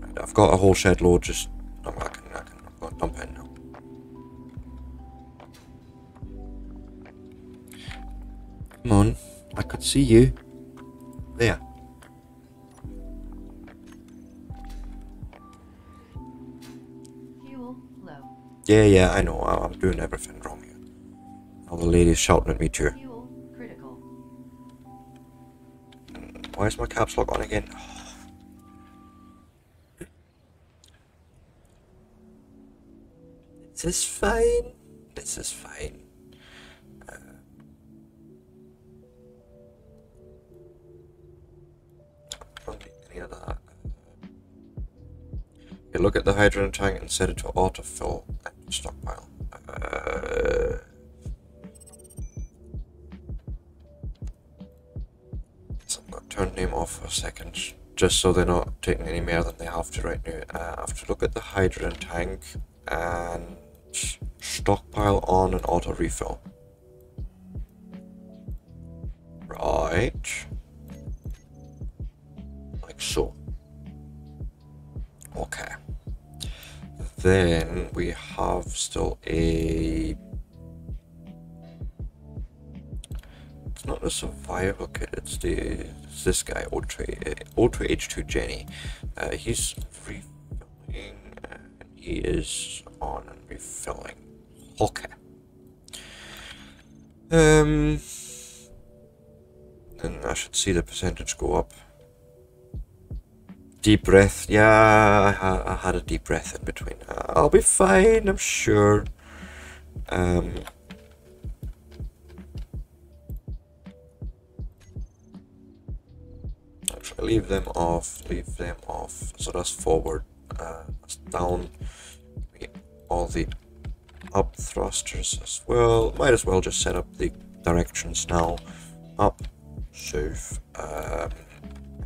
Right, I've got a whole shed load. Just I'm gonna dump it in now. Come on, I could see you. There. Fuel low. Yeah, yeah, I know. I'm doing everything wrong here. All the ladies shouting at me too. Fuel critical. Why is my caps lock on again? This is fine. This is fine. You look at the hydrogen tank and set it to autofill and stockpile. So I'm going to turn them off for a second, just so they're not taking any more than they have to right now. I have to look at the hydrogen tank and stockpile on and auto refill. Right. So, okay, then we have still a, it's not a survival kit, it's the, it's this guy, Ultra H2 Jenny. He's refilling and he is on and refilling. Okay, then I should see the percentage go up. Deep breath. Yeah, I had a deep breath in between. I'll be fine, I'm sure. Actually, leave them off. Leave them off. So that's forward. That's down. All the up thrusters as well. Might as well just set up the directions now. Up, safe.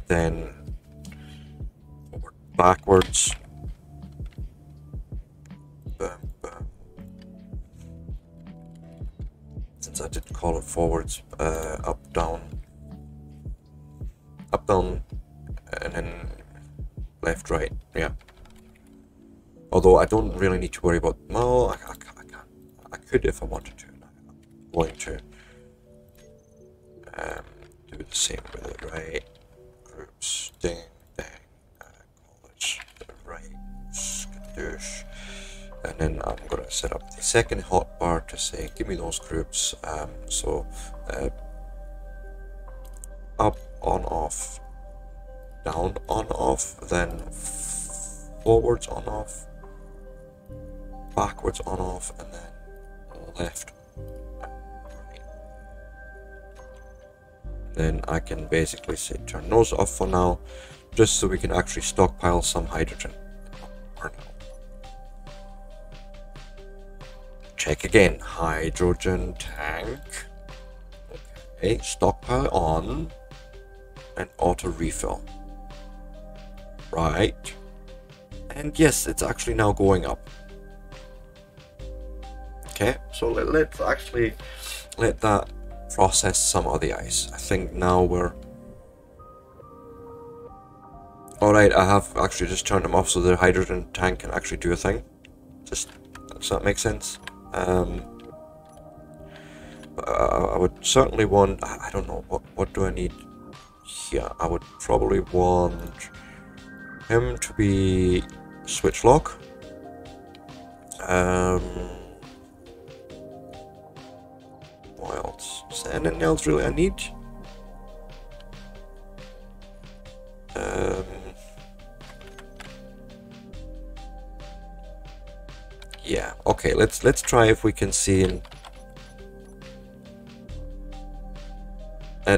Then. Backwards. Boom, boom. Since I didn't call it forwards, up, down. Up, down, and then left, right, yeah. Although I don't really need to worry about, no, I could if I wanted to. I'm going to do the same with it, right? Groups, ding. And then I'm going to set up the second hotbar to say give me those groups. So up, on, off, down, on, off, then forwards, on, off, backwards, on, off, and then left, right. Then I can basically say turn those off for now, just so we can actually stockpile some hydrogen. Check again. Hydrogen tank. Okay. Stockpile on and auto refill. Right. And yes, it's actually now going up. Okay. So let's actually let that process some of the ice. I think now we're alright. I have actually just turned them off so the hydrogen tank can actually do a thing. Just, does that make sense? I would certainly want, I don't know, what do I need here? I would probably want him to be switch lock. What else? Is there anything else really I need? Yeah, okay, let's try if we can see him.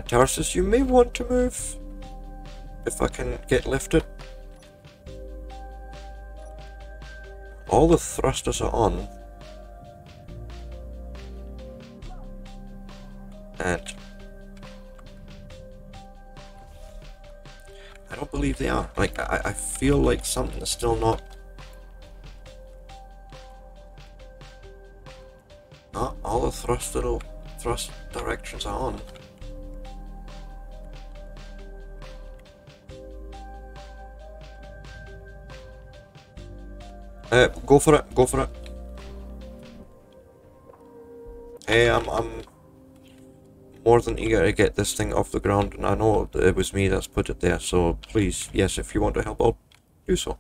Tarsus, you may want to move if I can get lifted. All the thrusters are on. And I don't believe they are. Like I feel like something is still not. All the thrust directions are on. Go for it, go for it. Hey, I'm more than eager to get this thing off the ground, and I know it was me that's put it there, so please, yes, if you want to help, I'll do so.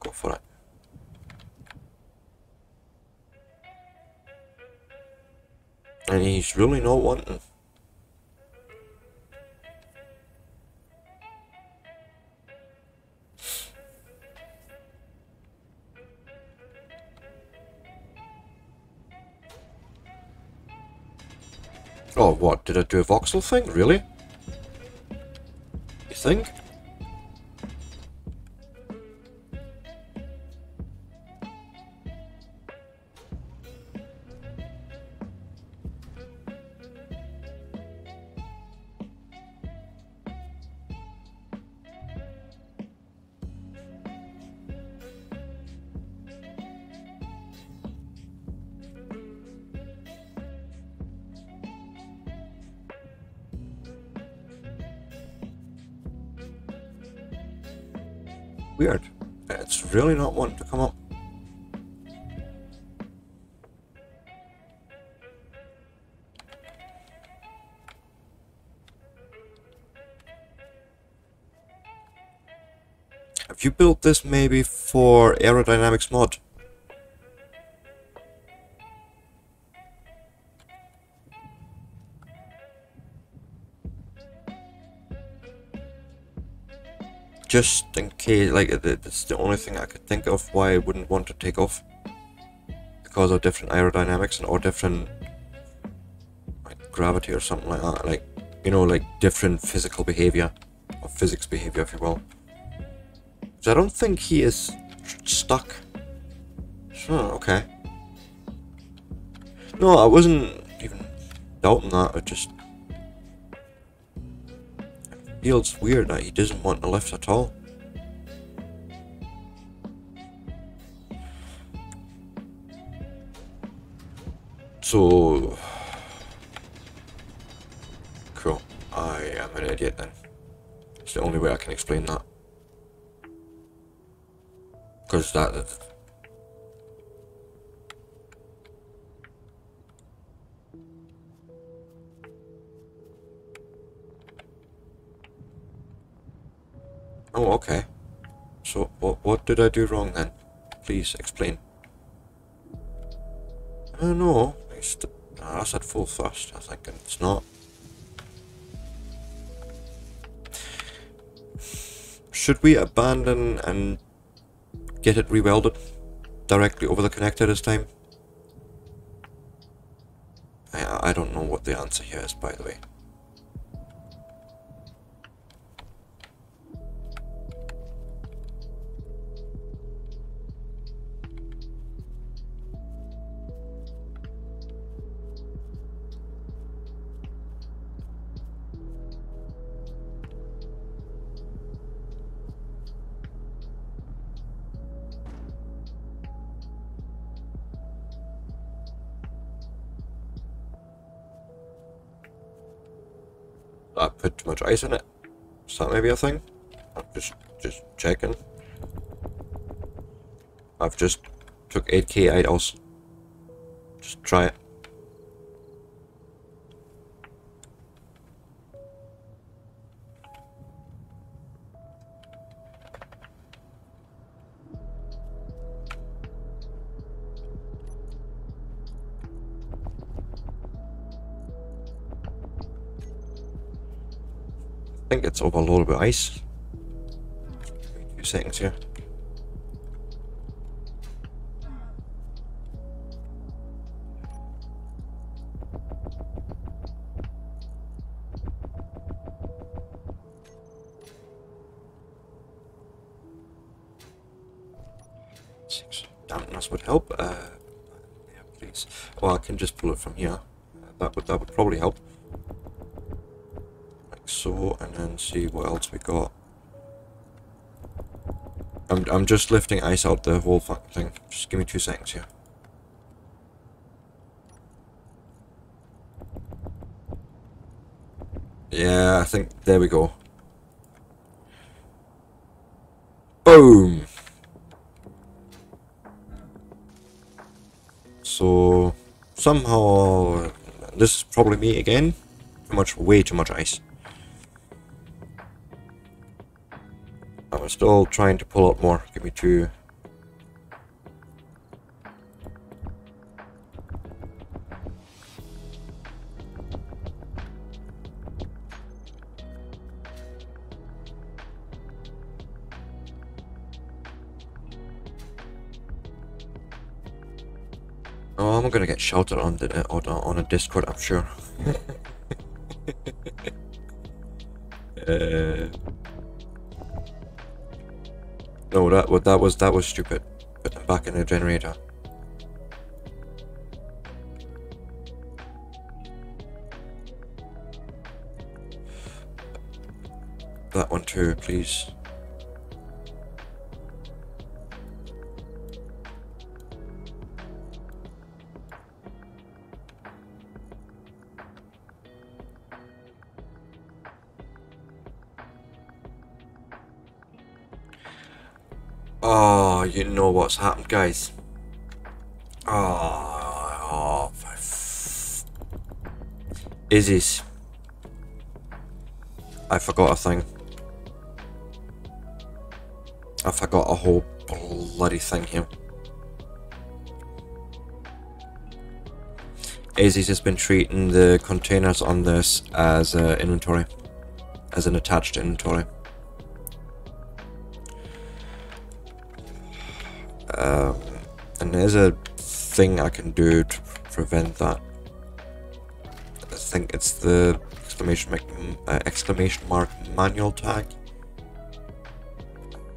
Go for it. And he's really not wanting. Oh, what? Did I do a voxel thing? Really? You think? Weird. It's really not wanting to come up. Have you built this maybe for aerodynamics mod? Just in case, like, it's the only thing I could think of why I wouldn't want to take off. Because of different aerodynamics and or different, like, gravity or something like that. Like, you know, like, different physical behavior. Or physics behavior, if you will. So I don't think he is stuck. So, okay. No, I wasn't even doubting that. I just... It feels weird that he doesn't want to lift at all. So... Cool. I am an idiot then. It's the only way I can explain that. Because that is... Oh, okay. So, what did I do wrong then? Please explain. I don't know. I said full thrust, I think, and it's not. Should we abandon and get it rewelded directly over the connector this time? I don't know what the answer here is, by the way. I put too much ice in it. Is that maybe a thing? I'm just checking. I've just took 8k idols. Just try it. I think it's overloaded with ice. 2 seconds here. Dampness would help. Yeah, please. Well, I can just pull it from here. That would probably help. So, and then see what else we got. I'm just lifting ice out the whole fucking thing. Just give me 2 seconds here. Yeah, I think there we go. Boom. So somehow this is probably me again. Way too much ice. I'm still trying to pull out more. Give me two. Oh, I'm gonna get shouted on the on a Discord, I'm sure. No, that was stupid. But I'm back in the generator. That one too, please. Oh, you know what's happened, guys. Oh, Izzy's. I forgot a thing. I forgot a whole bloody thing here. Izzy's has been treating the containers on this as an inventory, as an attached inventory. And there's a thing I can do to prevent that. I think it's the exclamation mark manual tag.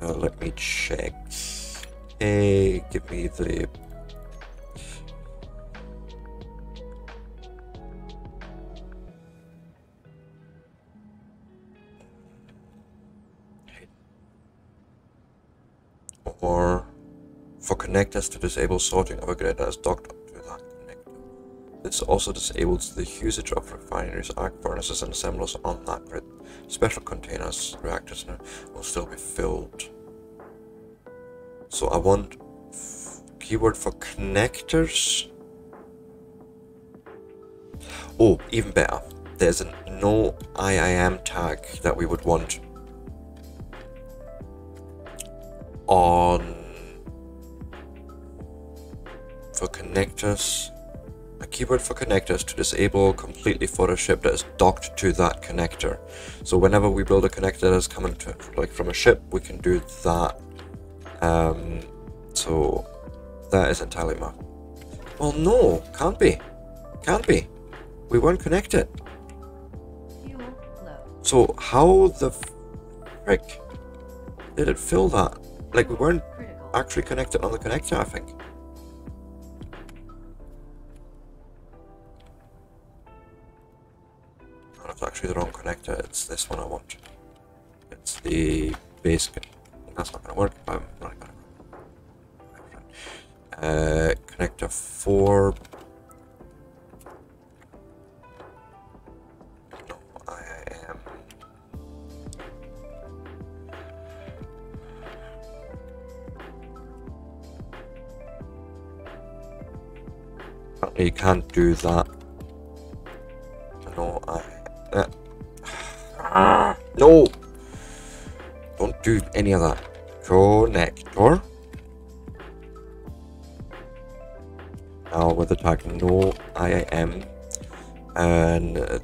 Let me check. Hey, give me the. Or. For connectors to disable sorting of a grid that is docked up to that connector. This also disables the usage of refineries, arc furnaces and assemblers on that grid. Special containers, reactors will still be filled. So I want keyword for connectors. Oh, even better. There's a no IIM tag that we would want on for connectors, a keyword for connectors to disable completely for a ship that is docked to that connector. So whenever we build a connector that is coming to like from a ship, we can do that. So that is entirely marked. Well, no, can't be. We weren't connected. So how the frick did it fill that? Like we weren't actually connected on the connector, I think. It's actually the wrong connector, it's this one I want. It's the base connector. That's not going to work. I'm not going to. Connector 4. No, I am. Apparently, you can't do that. No, I. No! Don't do any of that. Connector. Now with the tag no IIM and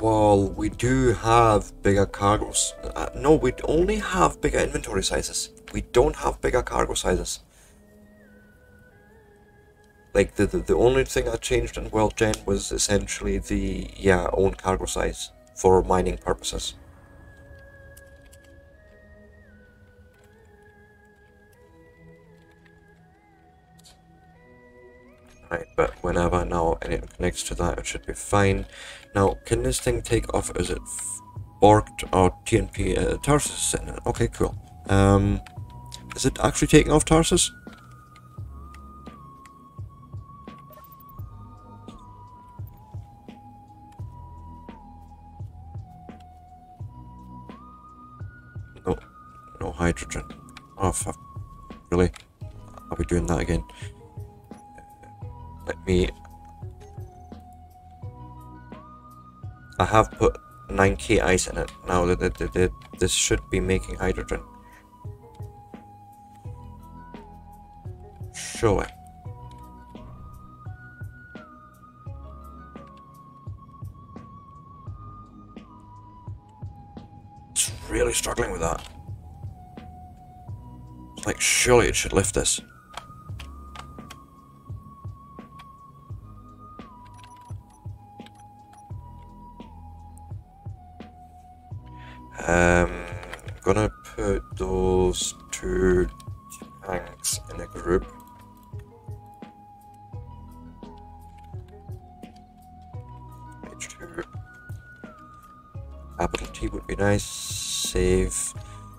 well, we do have bigger cargos. No, we only have bigger inventory sizes. We don't have bigger cargo sizes. Like the only thing I changed in World Gen was essentially the own cargo size for mining purposes. Right, but whenever now it connects to that, it should be fine. Now, can this thing take off? Is it borked or TNP Tarsus? Okay, cool. Is it actually taking off Tarsus? metal hydrogen. Oh, fuck. Really? I'll be doing that again. Let me... I have put 9k ice in it. Now, this should be making hydrogen. Surely. It's really struggling with that. It's like, surely it should lift this. I'm gonna put those two tanks in a group. H2. Capital T would be nice. Save,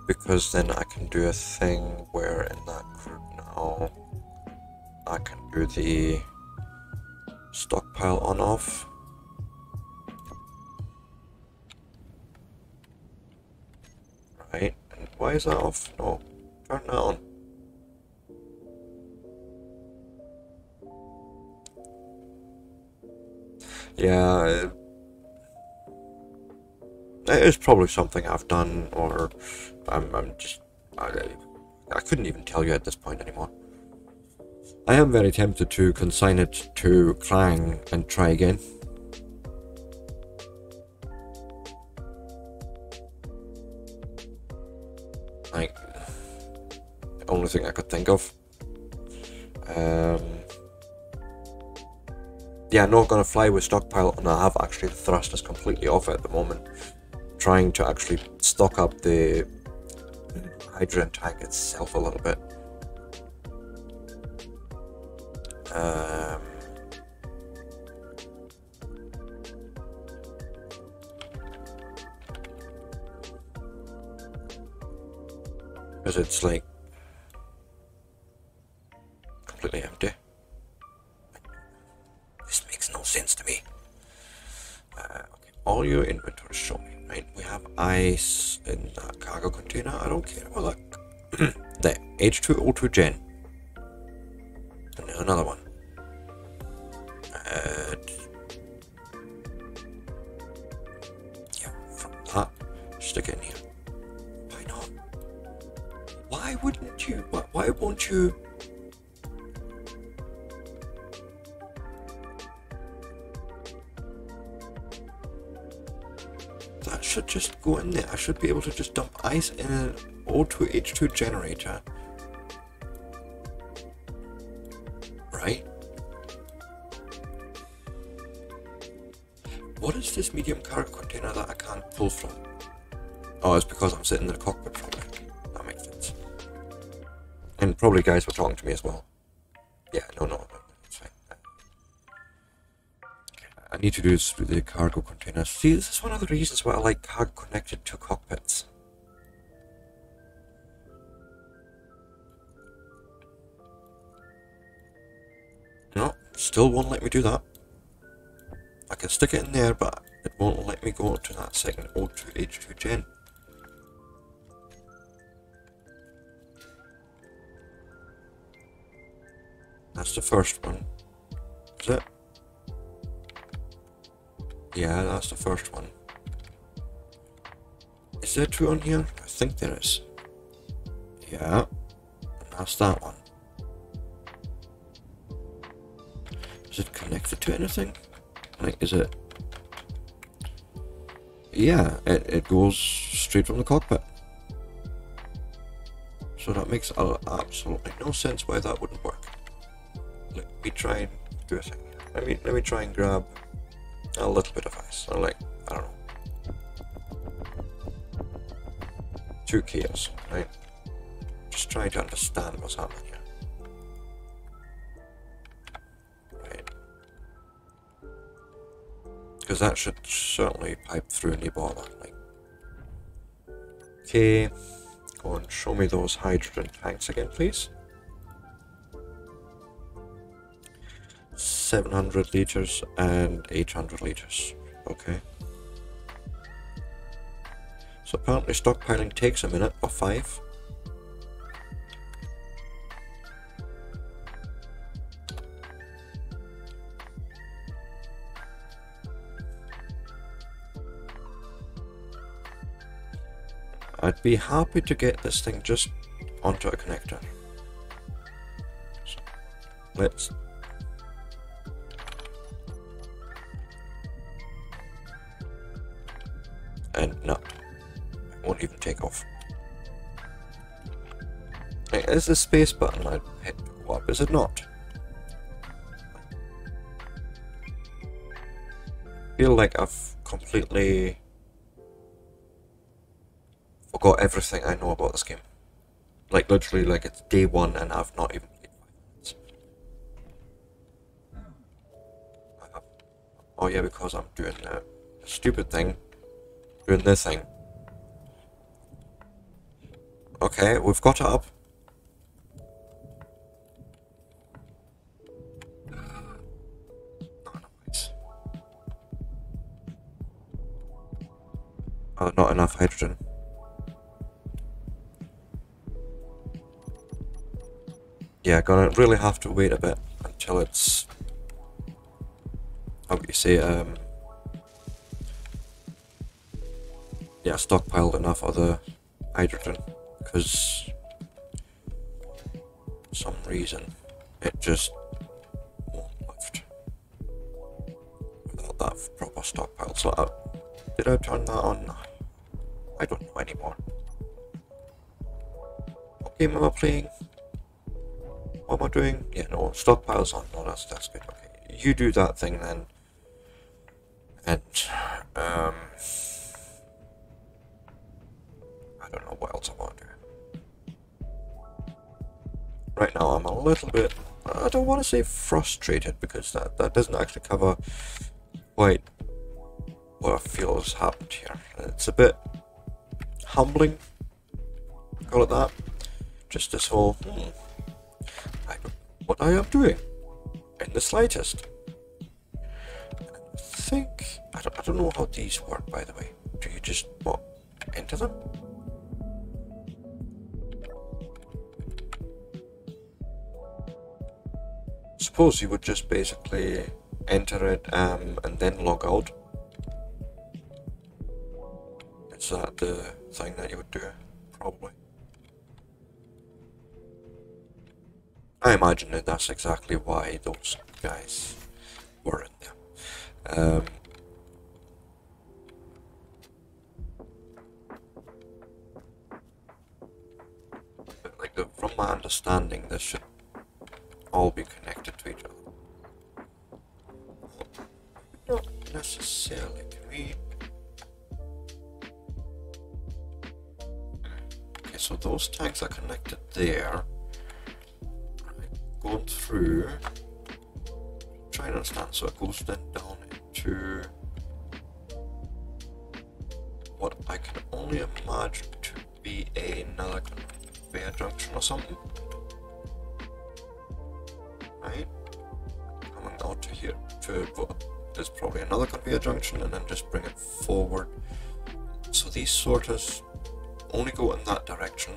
because then I can do a thing where in that group now I can do the stockpile on off. Right, and why is that off? No, turn that on. Yeah, it is probably something I've done, or I'm just, I couldn't even tell you at this point anymore. I am very tempted to consign it to Clang and try again. Like, the only thing I could think of. Yeah, not gonna fly with stockpile, and I have actually the thrusters completely off at the moment. Trying to actually stock up the hydrogen tank itself a little bit. Because it's like completely empty. This makes no sense to me. Okay. All your inventory, show me. Right, we have ice in that cargo container. I don't care about that. The H2O2 gen. And another one. Yeah, from that, stick it in here. Why wouldn't you? Why won't you? That should just go in there. I should be able to just dump ice in an O2H2 generator. Right? What is this medium cargo container that I can't pull from? Oh, it's because I'm sitting in the cockpit probably. That makes sense. And probably guys were talking to me as well. Yeah, no, it's fine. I need to do this with the cargo container. See, this is one of the reasons why I like cargo connected to cockpits. No, still won't let me do that. I can stick it in there, but it won't let me go to that second O2H2 gen. That's the first one, is it? Yeah, that's the first one. Is there two on here? I think there is. Yeah, and that's that one. Is it connected to anything? Like, is it? Yeah, it goes straight from the cockpit. So that makes absolutely no sense why that wouldn't work. Let me try and do a thing. Let me try and grab a little bit of ice. Or like, I don't know, 2k or something, right? Just trying to understand what's happening here. Right. Because that should certainly pipe through any bother. Like, okay, go and show me those hydrogen tanks again, please. 700 liters and 800 liters. Okay. So apparently stockpiling takes a minute or 5. I'd be happy to get this thing just onto a connector. So let's... And no, it won't even take off. It is the space button I hit to go up, is it not? I feel like I've completely forgot everything I know about this game. Like literally, like it's day one and I've not even played 5 minutes. Oh yeah, because I'm doing a stupid thing. Doing this thing. Okay, we've got it up. Oh, not enough hydrogen. Yeah, gonna really have to wait a bit until it's, how would you say, yeah, stockpiled enough other hydrogen, because for some reason it just won't lift without that proper stockpile. So did I turn that on? I don't know anymore. What game am I playing? What am I doing? Yeah, no, stockpiles on. No, that's good. Okay, you do that thing then, and I don't know what else I want to do. Right now I'm a little bit, I don't want to say frustrated, because that doesn't actually cover quite what I feel has happened here. It's a bit humbling, call it that. Just this whole, I don't know what I am doing in the slightest. I think, I don't know how these work, by the way. Do you just, what, enter them? Suppose you would just basically enter it and then log out. Is that the thing that you would do? Probably. I imagine that that's exactly why those guys were in there. Like from my understanding, this should all be connected to each other. Not necessarily. Can we? Okay, so those tanks are connected there. Going through, try and understand, so it goes then down into what I can only imagine to be another conveyor junction or something. Right? Coming out to here, there's probably another conveyor junction, and then just bring it forward. So these sorters only go in that direction.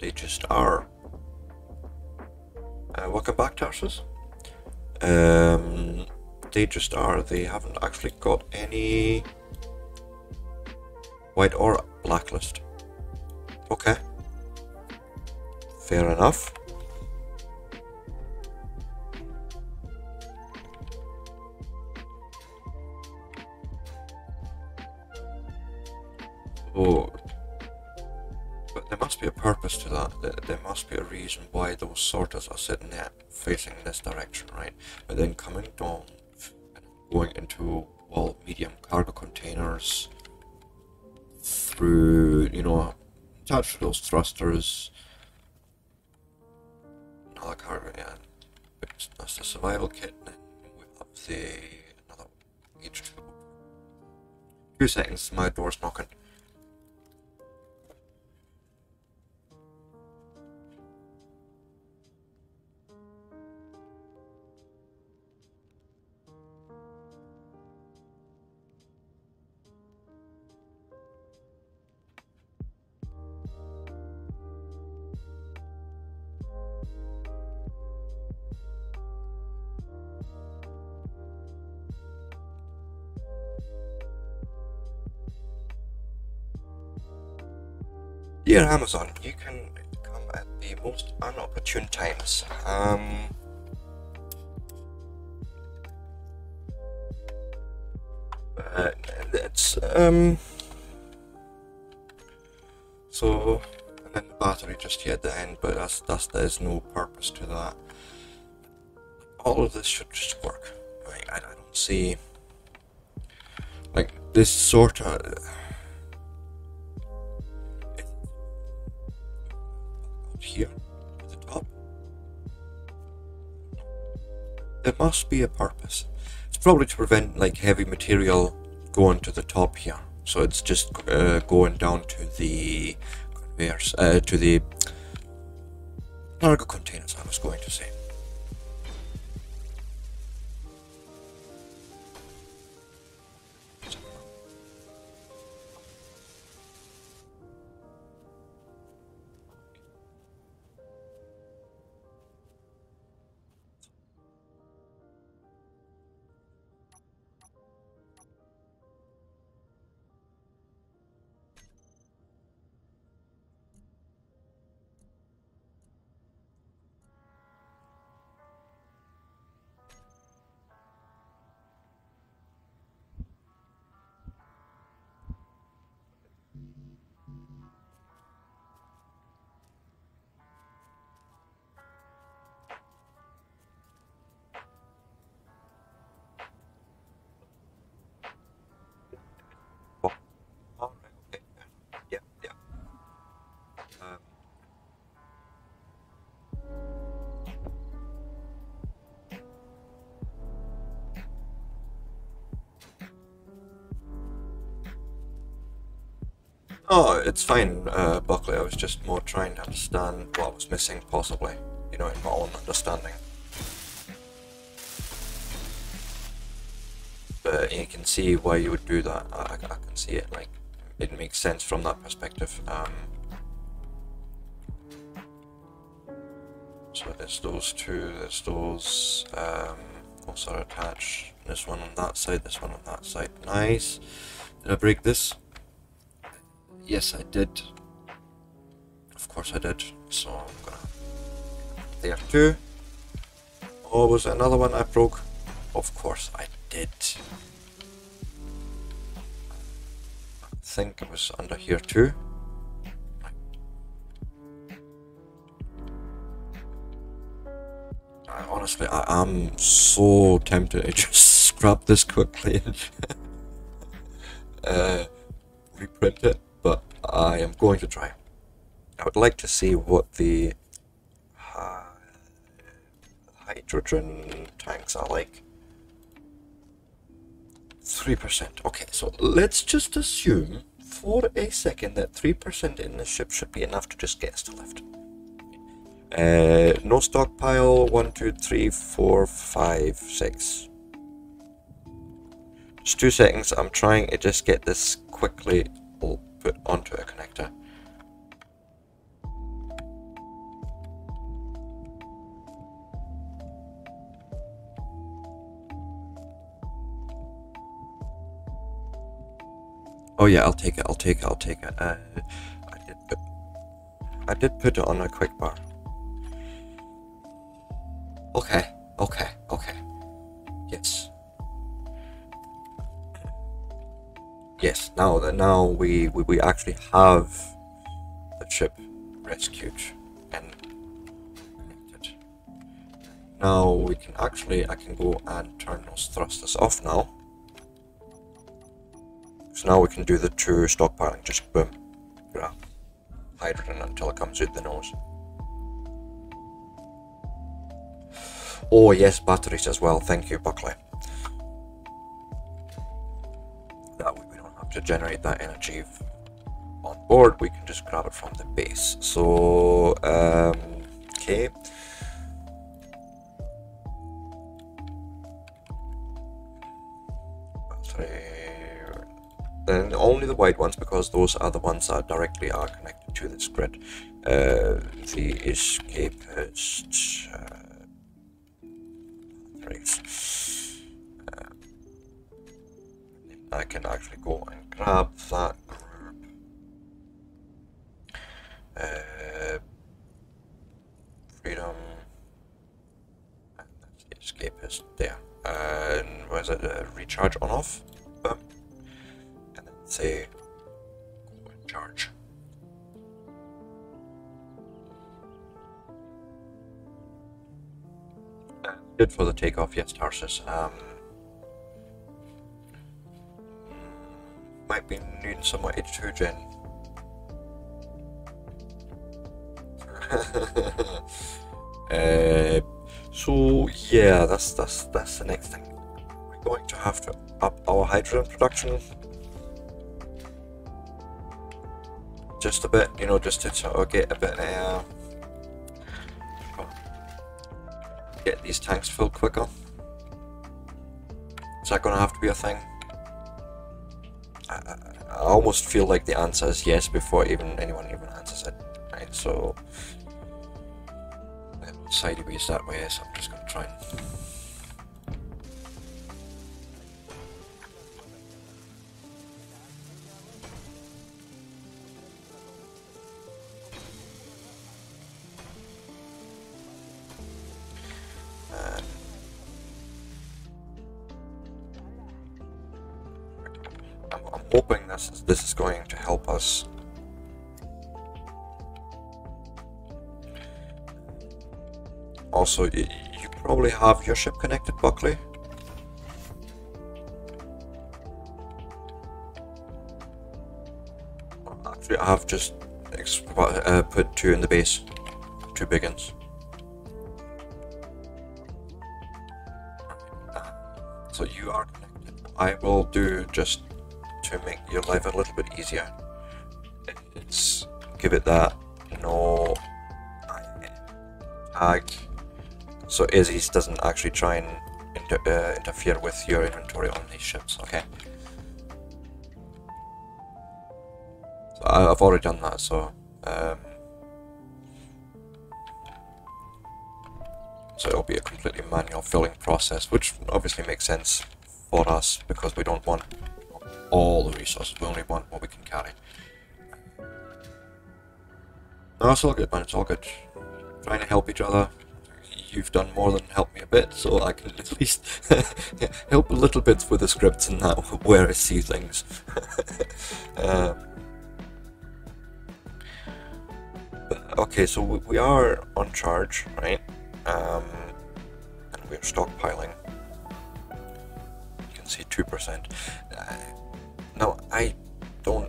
They just are. Welcome back, Tarsus. They just are. They haven't actually got any white or blacklist. Okay, fair enough. Oh, but there must be a purpose to that. There must be a reason why those sorters are sitting there facing this direction, right? But then coming down and going into, well, medium cargo containers through, you know, attached to those thrusters. Another cargo, yeah. That's the survival kit, and then we up the another H2. 2 seconds, my door's knocking. Dear Amazon, you can come at the most unopportune times. So, and then the battery just here at the end, but there's no purpose to that. All of this should just work. Like, I don't see, like, this sort of, here at the top, there must be a purpose. It's probably to prevent like heavy material going to the top here, so it's just going down to the conveyors, to the cargo containers, I was going to say. Oh, it's fine, Buckley. I was just more trying to understand what was missing, possibly, you know, in my own understanding. But you can see why you would do that. I can see it. Like, it makes sense from that perspective. So there's those two. There's those. Those are attached. This one on that side. This one on that side. Nice. Did I break this? Yes, I did. Of course I did. So I'm gonna... There too. Oh, was there another one I broke? Of course I did. I think it was under here too. Honestly, I am so tempted to just scrap this quickly and reprint it. But I am going to try. I would like to see what the hydrogen tanks are like. 3%. Okay, so let's just assume for a second that 3% in the ship should be enough to just get us to lift. No stockpile. 1, 2, 3, 4, 5, 6. Just 2 seconds. I'm trying to just get this quickly put onto a connector. Oh yeah, I'll take it. I'll take it. I did put it on a quick bar. Okay. Yes. Yes, now that we actually have the ship rescued and connected. Now we can actually, I can go and turn those thrusters off now. So now we can do the true stockpiling, just boom, grab hydrogen until it comes out the nose. Oh yes, batteries as well, thank you Buckley. To generate that energy on board, we can just grab it from the base. So okay, then only the white ones, because those are the ones that are directly are connected to this grid. The escapist I can actually go and grab that group. and what is it, recharge on off, boom, and then say go and charge. Good for the takeoff, yes, Tarsus. Might be needing some more H2 gen. So yeah, that's the next thing. We're going to have to up our hydrogen production just a bit, you know, just to sort of get a bit get these tanks filled quicker. Is that gonna have to be a thing? I almost feel like the answer is yes before even anyone answers it, right? So sideways that way, so I'm just gonna try and I'm hoping this is going to help us. Also, you probably have your ship connected, Buckley. Actually, I have just put two in the base, two big ones. So you are connected. I will do just to make your life a little bit easier. It's give it that no tag, so Izzy's doesn't actually try and interfere with your inventory on these ships. Okay. So I've already done that. So so it'll be a completely manual filling process, which obviously makes sense for us because we don't want all the resources, we only want what we can carry. No, it's all good, man, it's all good. Trying to help each other. You've done more than help me a bit, so I can at least help a little bit with the scripts and that, where I see things. Okay, so we are on charge, right? And we're stockpiling. You can see 2%. Now, I don't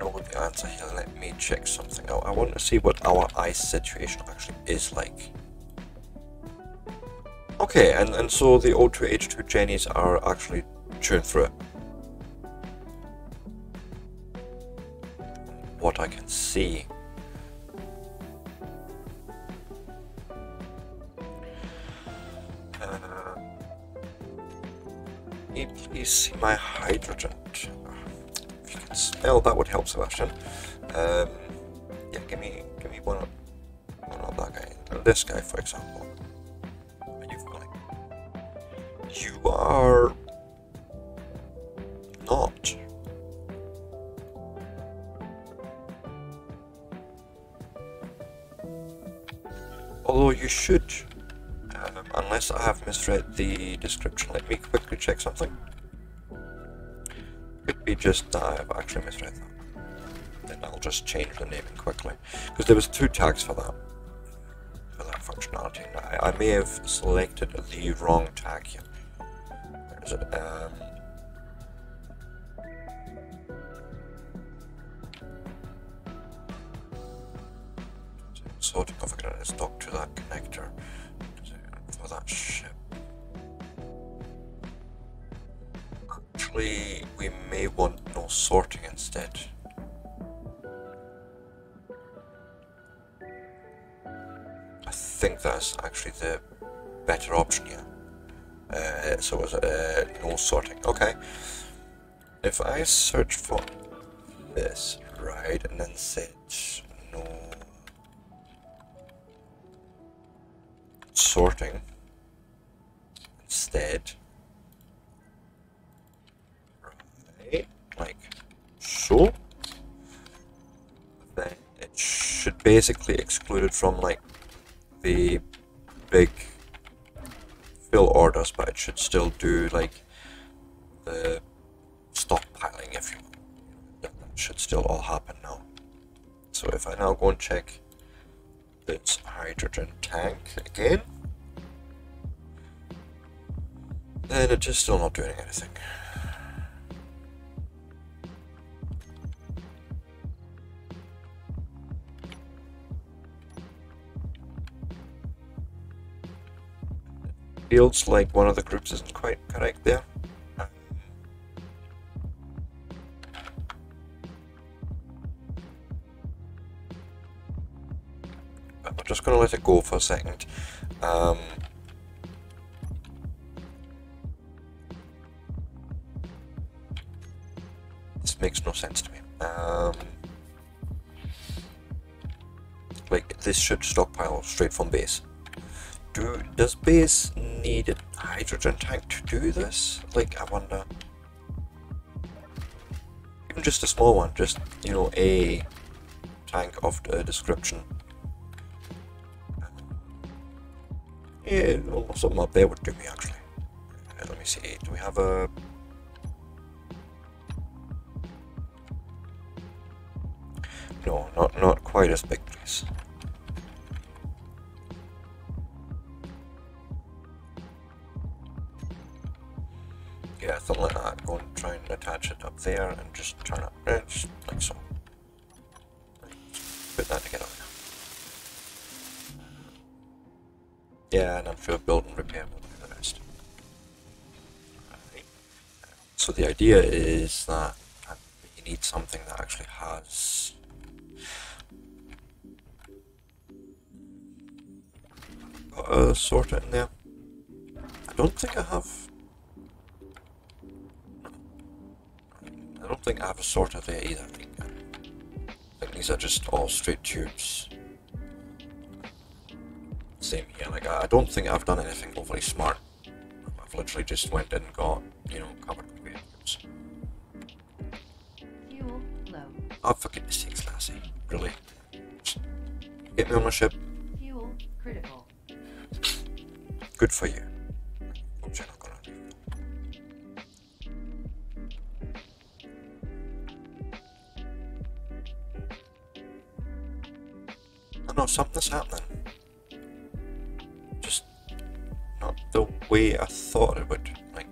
know the answer here. Let me check something out. I want to see what our ice situation actually is like. Okay, and so the O2H2 jennies are actually chewing through it. What I can see. Can you please see my hydrogen? If you can smell, that would help, Sebastian. Yeah, give me one of that guy. This guy, for example. You are not. Although you should, unless I have misread the description. Let me quickly check something. Could be just that I've actually misread that. Then I'll just change the naming quickly, because there was two tags for that. For that functionality, I may have selected the wrong tag here. Sorting of a stock to that connector for that ship. Actually, we may want no sorting instead. I think that's actually the better option here. So it's no sorting. Okay, if I search for this, right, and then search no sorting instead, right, like so, then it should basically exclude it from like the big fulfill orders, but it should still do like the stockpiling, if you want. Yeah, that should still all happen now. So if I now go and check this hydrogen tank again, then it's just still not doing anything. Feels like one of the groups isn't quite correct there. I'm just going to let it go for a second. This makes no sense to me. Like, this should stockpile straight from base. Does base need a hydrogen tank to do this? Like, I wonder. Even just a small one, just, you know, a tank of the description. Yeah, something up there would do me, actually. Let me see, do we have a... No, not quite as big place. Yeah, I thought like that. Go and try and attach it up there and just turn it around, just like so. Put that together. Yeah, and I'm sure build and repair will do the rest. Right. So the idea is that you need something that actually has... Got a sorter in there. I don't think I have... I don't think I have a sorter there either. I think these are just all straight tubes. Same here. Like, I don't think I've done anything overly smart. I've literally just went in and got, you know, covered with tubes. Fuel low. Oh, for goodness sakes, Lassie. Really? Get me on my ship. Fuel critical. Good for you. No, something's happening. Just not the way I thought it would. Like,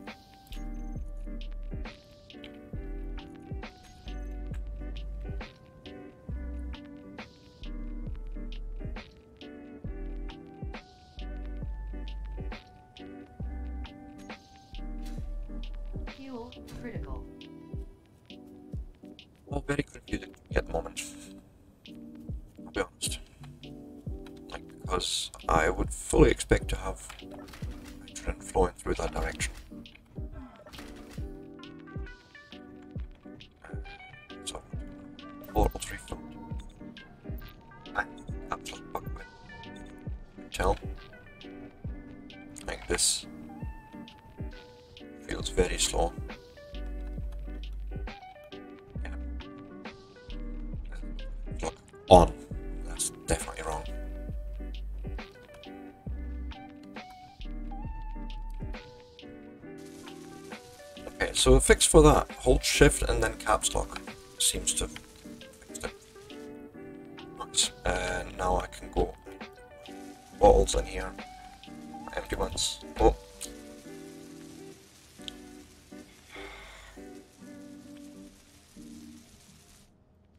fuel critical. All very confusing at the moment. I'll be honest. Because I would fully expect to have hydrogen flowing through that direction. So, portal 3 flow. Absolute Buckley. Tell. Like this. Feels very slow. Yeah. Look, on. That's definitely wrong. Okay, so the fix for that, hold shift and then caps lock, seems to fix it. Nice. And now I can go bottles in here, empty ones. Oh.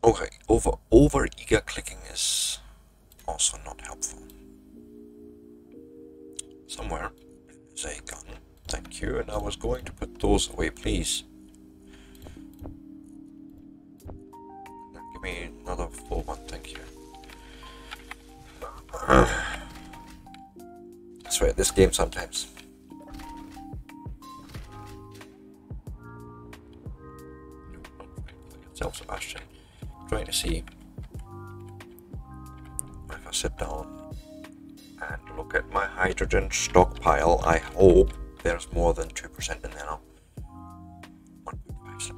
Okay, over eager clicking is also not helpful. Somewhere is a gun. Thank you, and I was going to put those away, please. Give me another full one, thank you. That's right, this game sometimes. Yourself, Sebastian. I'm trying to see if I sit down and look at my hydrogen stockpile, I hope. There's more than 2% in there now. 1.5%.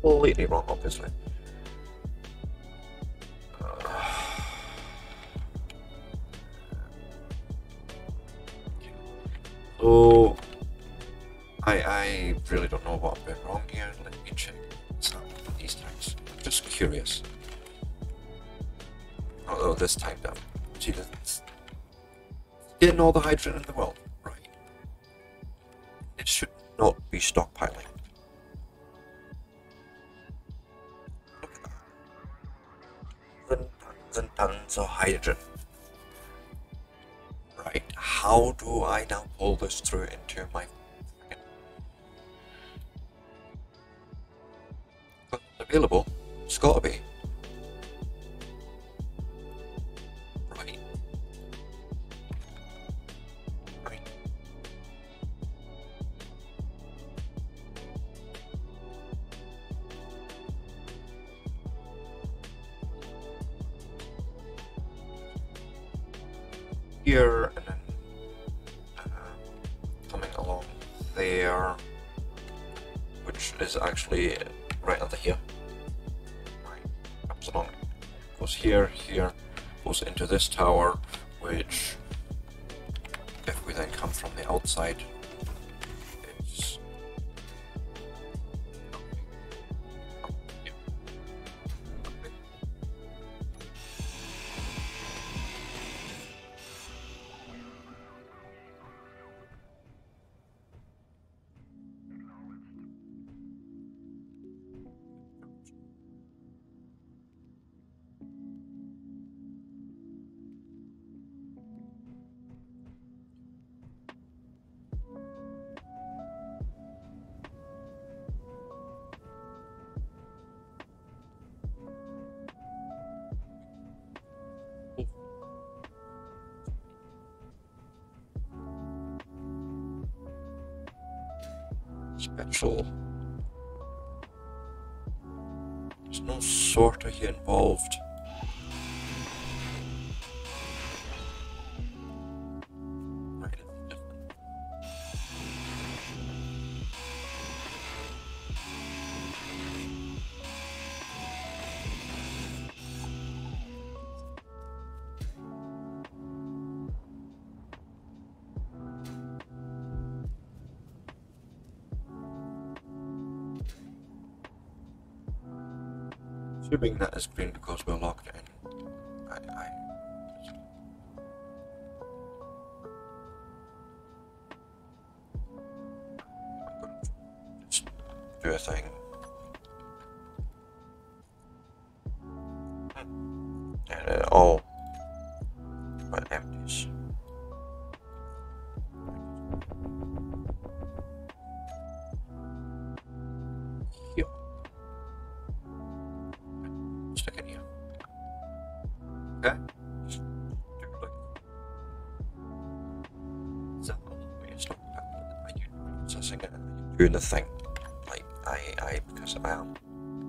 completely wrong, obviously. So I really don't know what went wrong here. Let me check some of these times. I'm just curious. Although this time down, she didn't get all the hydrogen in the world, right? It should not be stockpiling. Look at that. Tons and tons of hydrogen. Right, how do I now pull this through into my available? It's gotta be. Right. Right. Here. Is actually right under here. Right, comes along, goes here, here, goes into this tower, which, if we then come from the outside, it's special. There's no sorter here involved. Right. Assuming that is green because we're locked in. I'm going to just do a thing. And it all but empties. Okay. Is that the only way it's not processing it and doing the thing? Like because I am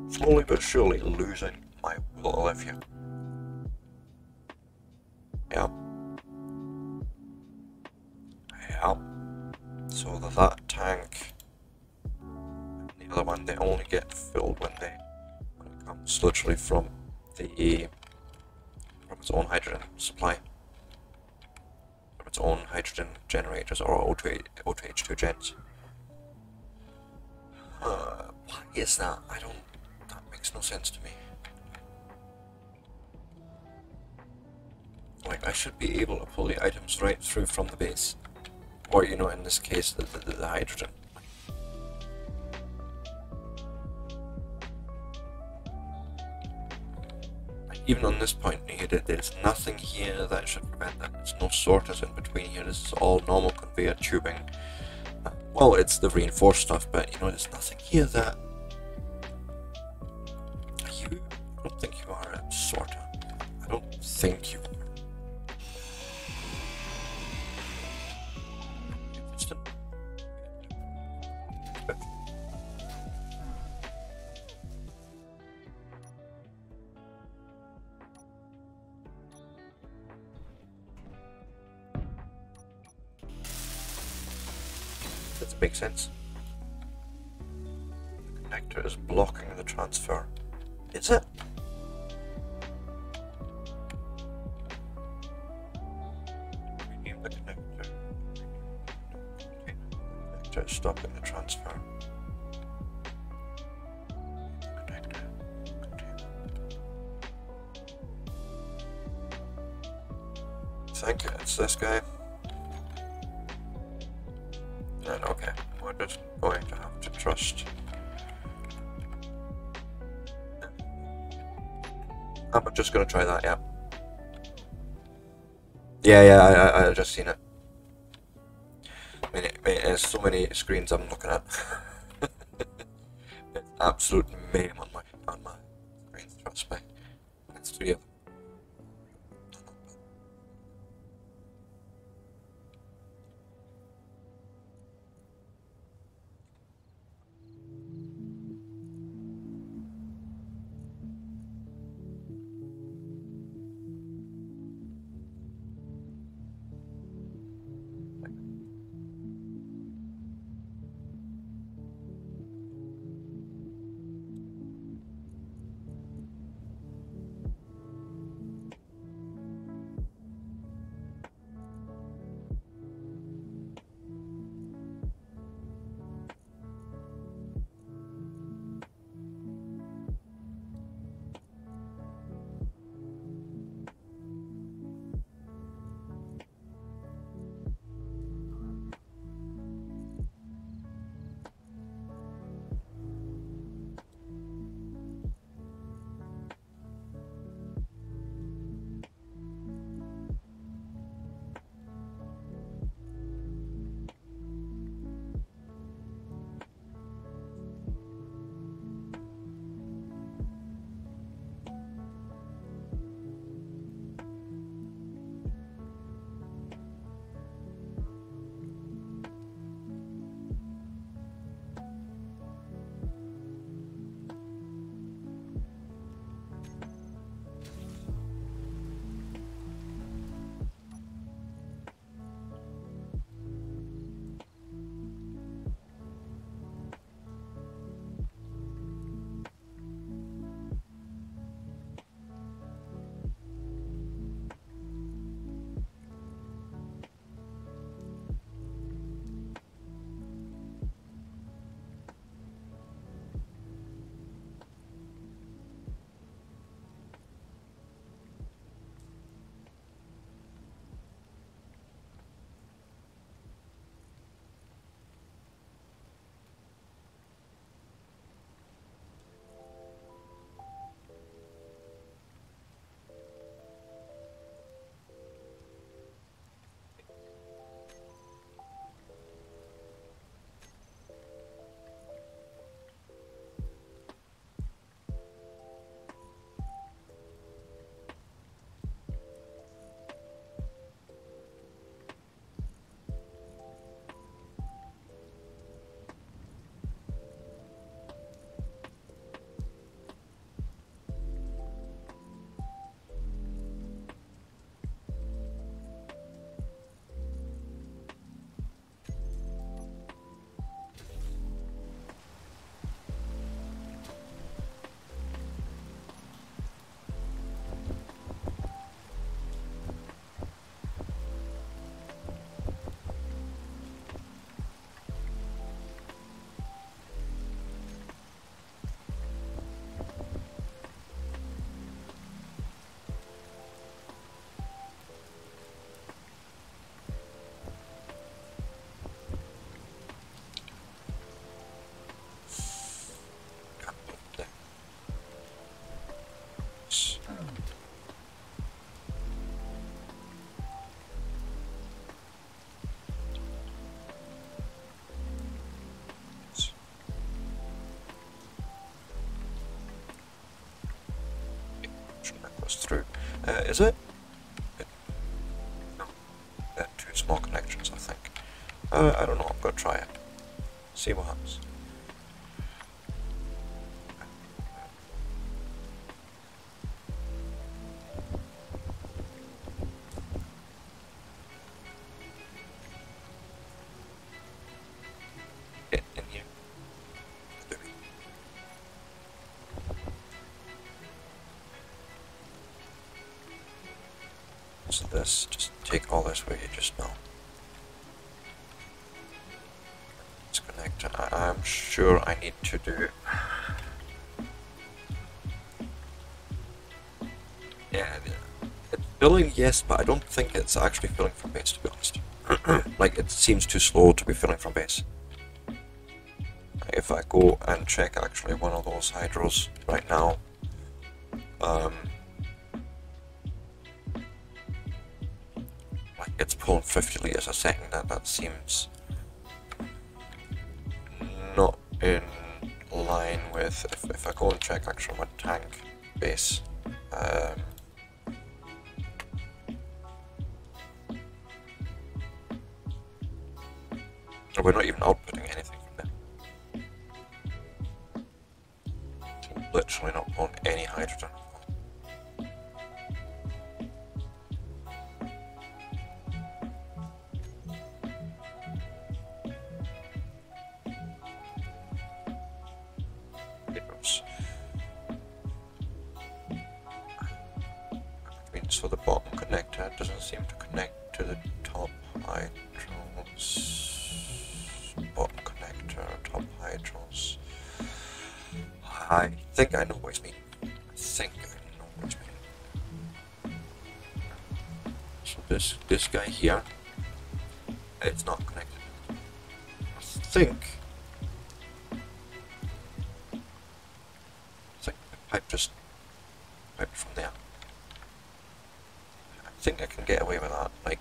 slowly but surely losing my will to live here. Yeah. Yeah. So that tank and the other one, they only get filled when it comes literally from the its own hydrogen supply, from its own hydrogen generators or O2H2 gens. Why is that? I don't. That makes no sense to me. Like, I should be able to pull the items right through from the base, or you know, in this case, the hydrogen. Even on this point here, there's nothing here that should prevent that. There's no sorters in between here. This is all normal conveyor tubing. Well, it's the reinforced stuff, but you know, there's nothing here that... You don't think you are a sorter. I don't think you are. Makes sense. connector is blocking the transfer. Is it? Rename the connector. Connector is stopping the transfer. I think it's this guy. Then okay, we're just going to have to trust. I'm just gonna try that, yeah. Yeah, I just seen it. I mean, there's so many screens I'm looking at. It's absolute mayhem on my screens, trust me. That's 3 of them. Through. Is it? No. They're 2 small connections, I think. I don't know, I'm going to try it. See what happens. Get in here. So this, just take all this way you just know. Disconnect. I'm sure I need to do. Yeah, it's filling, yes, but I don't think it's actually filling from base, to be honest. Like, it seems too slow to be filling from base. If I go and check actually one of those hydros right now, like it's pulling 50 liters a second, and that seems not in line with, if I go and check actually my tank base, we're not even outputting anything. Literally not on any hydrogen. So the bottom connector doesn't seem to connect to the top hydrons. Bottom connector, top hydrons. I think I know what you mean. I think I know what you mean. So this guy here, it's not connected. I think the pipe just went from there. I think I can get away with that. Like,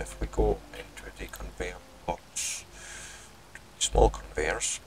if we go into the conveyor box, small conveyors.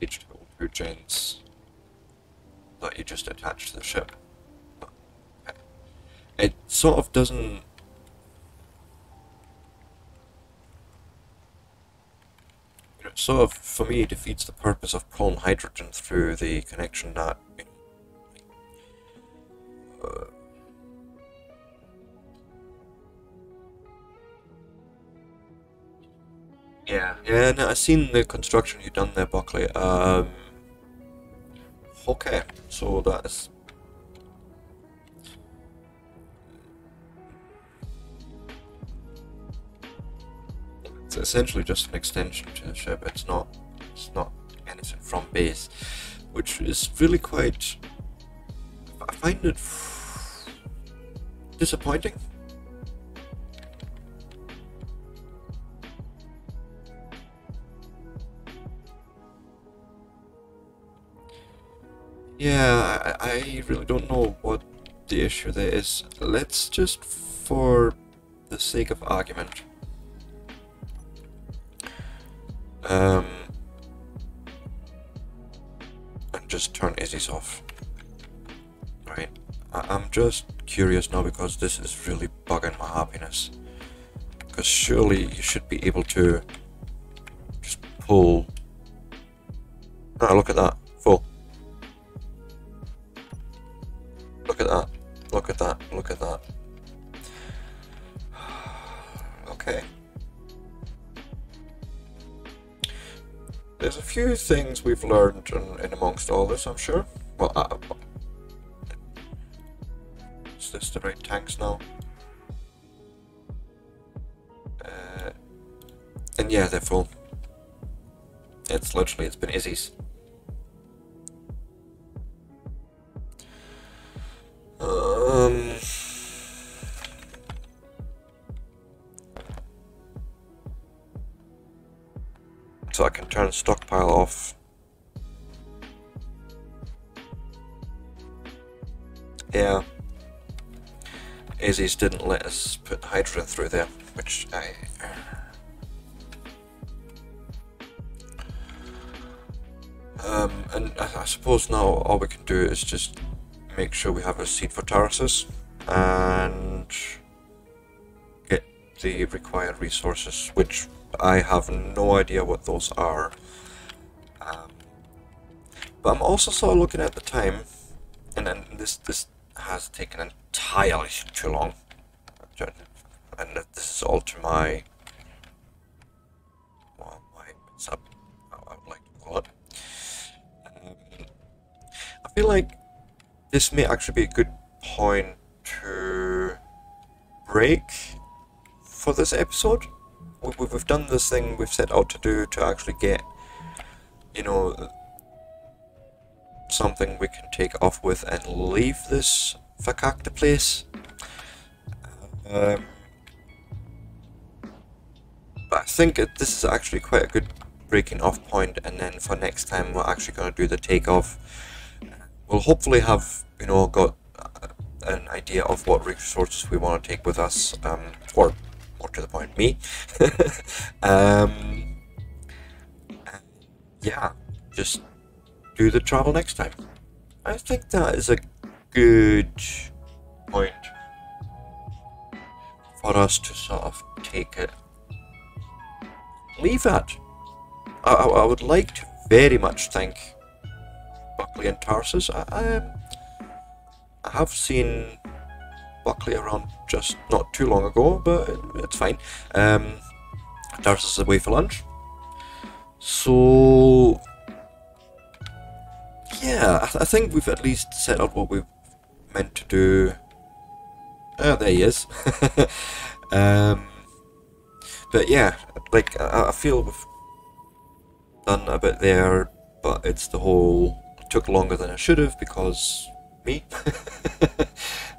Digital food chains that you just attach to the ship. It sort of doesn't. You know, it sort of, for me, defeats the purpose of pulling hydrogen through the connection that. You know, Yeah, no, I've seen the construction you've done there, Buckley. Okay, so that's... It's essentially just an extension to the ship. It's not anything from base, which is really quite... I find it disappointing. Yeah, I really don't know what the issue there is. Let's just, for the sake of argument, and just turn Izzy's off. Right, I'm just curious now because this is really bugging my happiness. Because surely you should be able to just pull. Ah, look at that. Full. Look at that. Look at that. Look at that. Okay. There's a few things we've learned in amongst all this, I'm sure. Well, is this the right tanks now? And yeah, they're full. It's literally, it's been Izzy's. So I can turn stockpile off. Yeah. Izzy's didn't let us put Hydra through there, which I... and I suppose now all we can do is just make sure we have a seed for Tarsus and get the required resources, which I have no idea what those are. But I'm also sort of looking at the time, and then this has taken entirely too long, and this is all to my sub. I feel like this may actually be a good point to break for this episode. We've done this thing we've set out to do to actually get, you know, something we can take off with and leave this fakakta place. But I think this is actually quite a good breaking off point, and then for next time we're actually going to do the takeoff. We'll hopefully have, you know, got an idea of what resources we want to take with us, or more to the point, me. Yeah, just do the travel next time. I think that is a good point for us to sort of take it, leave at. I would like to very much thank Buckley and Tarsus. I have seen Buckley around just not too long ago, but it's fine. Tarsus is away for lunch. So yeah, I think we've at least set out what we've meant to do. Oh, there he is. But yeah, like I feel we've done a bit there, but it's the whole it took longer than I should have because me.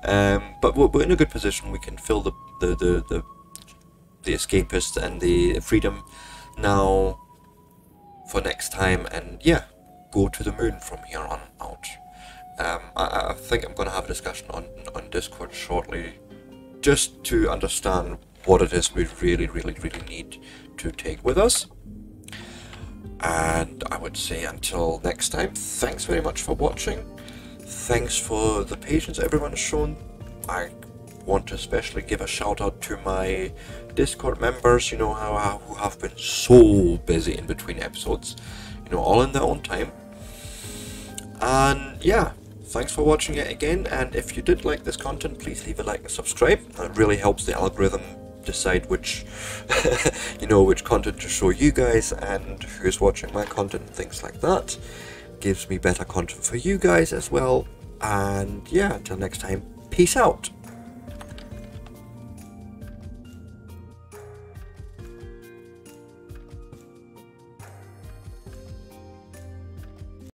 But we're in a good position. We can fill the escapist and the freedom now for next time, and yeah, go to the moon from here on out. I think I'm going to have a discussion on Discord shortly, just to understand what it is we really need to take with us. And I would say until next time, thanks very much for watching. Thanks for the patience everyone has shown. I want to especially give a shout out to my Discord members, you know, who have been so busy in between episodes, you know, all in their own time. And yeah, thanks for watching it again. And if you did like this content, please leave a like and subscribe. That really helps the algorithm decide which you know, which content to show you guys and who's watching my content and things like that. Gives me better content for you guys as well. And yeah, until next time, peace out.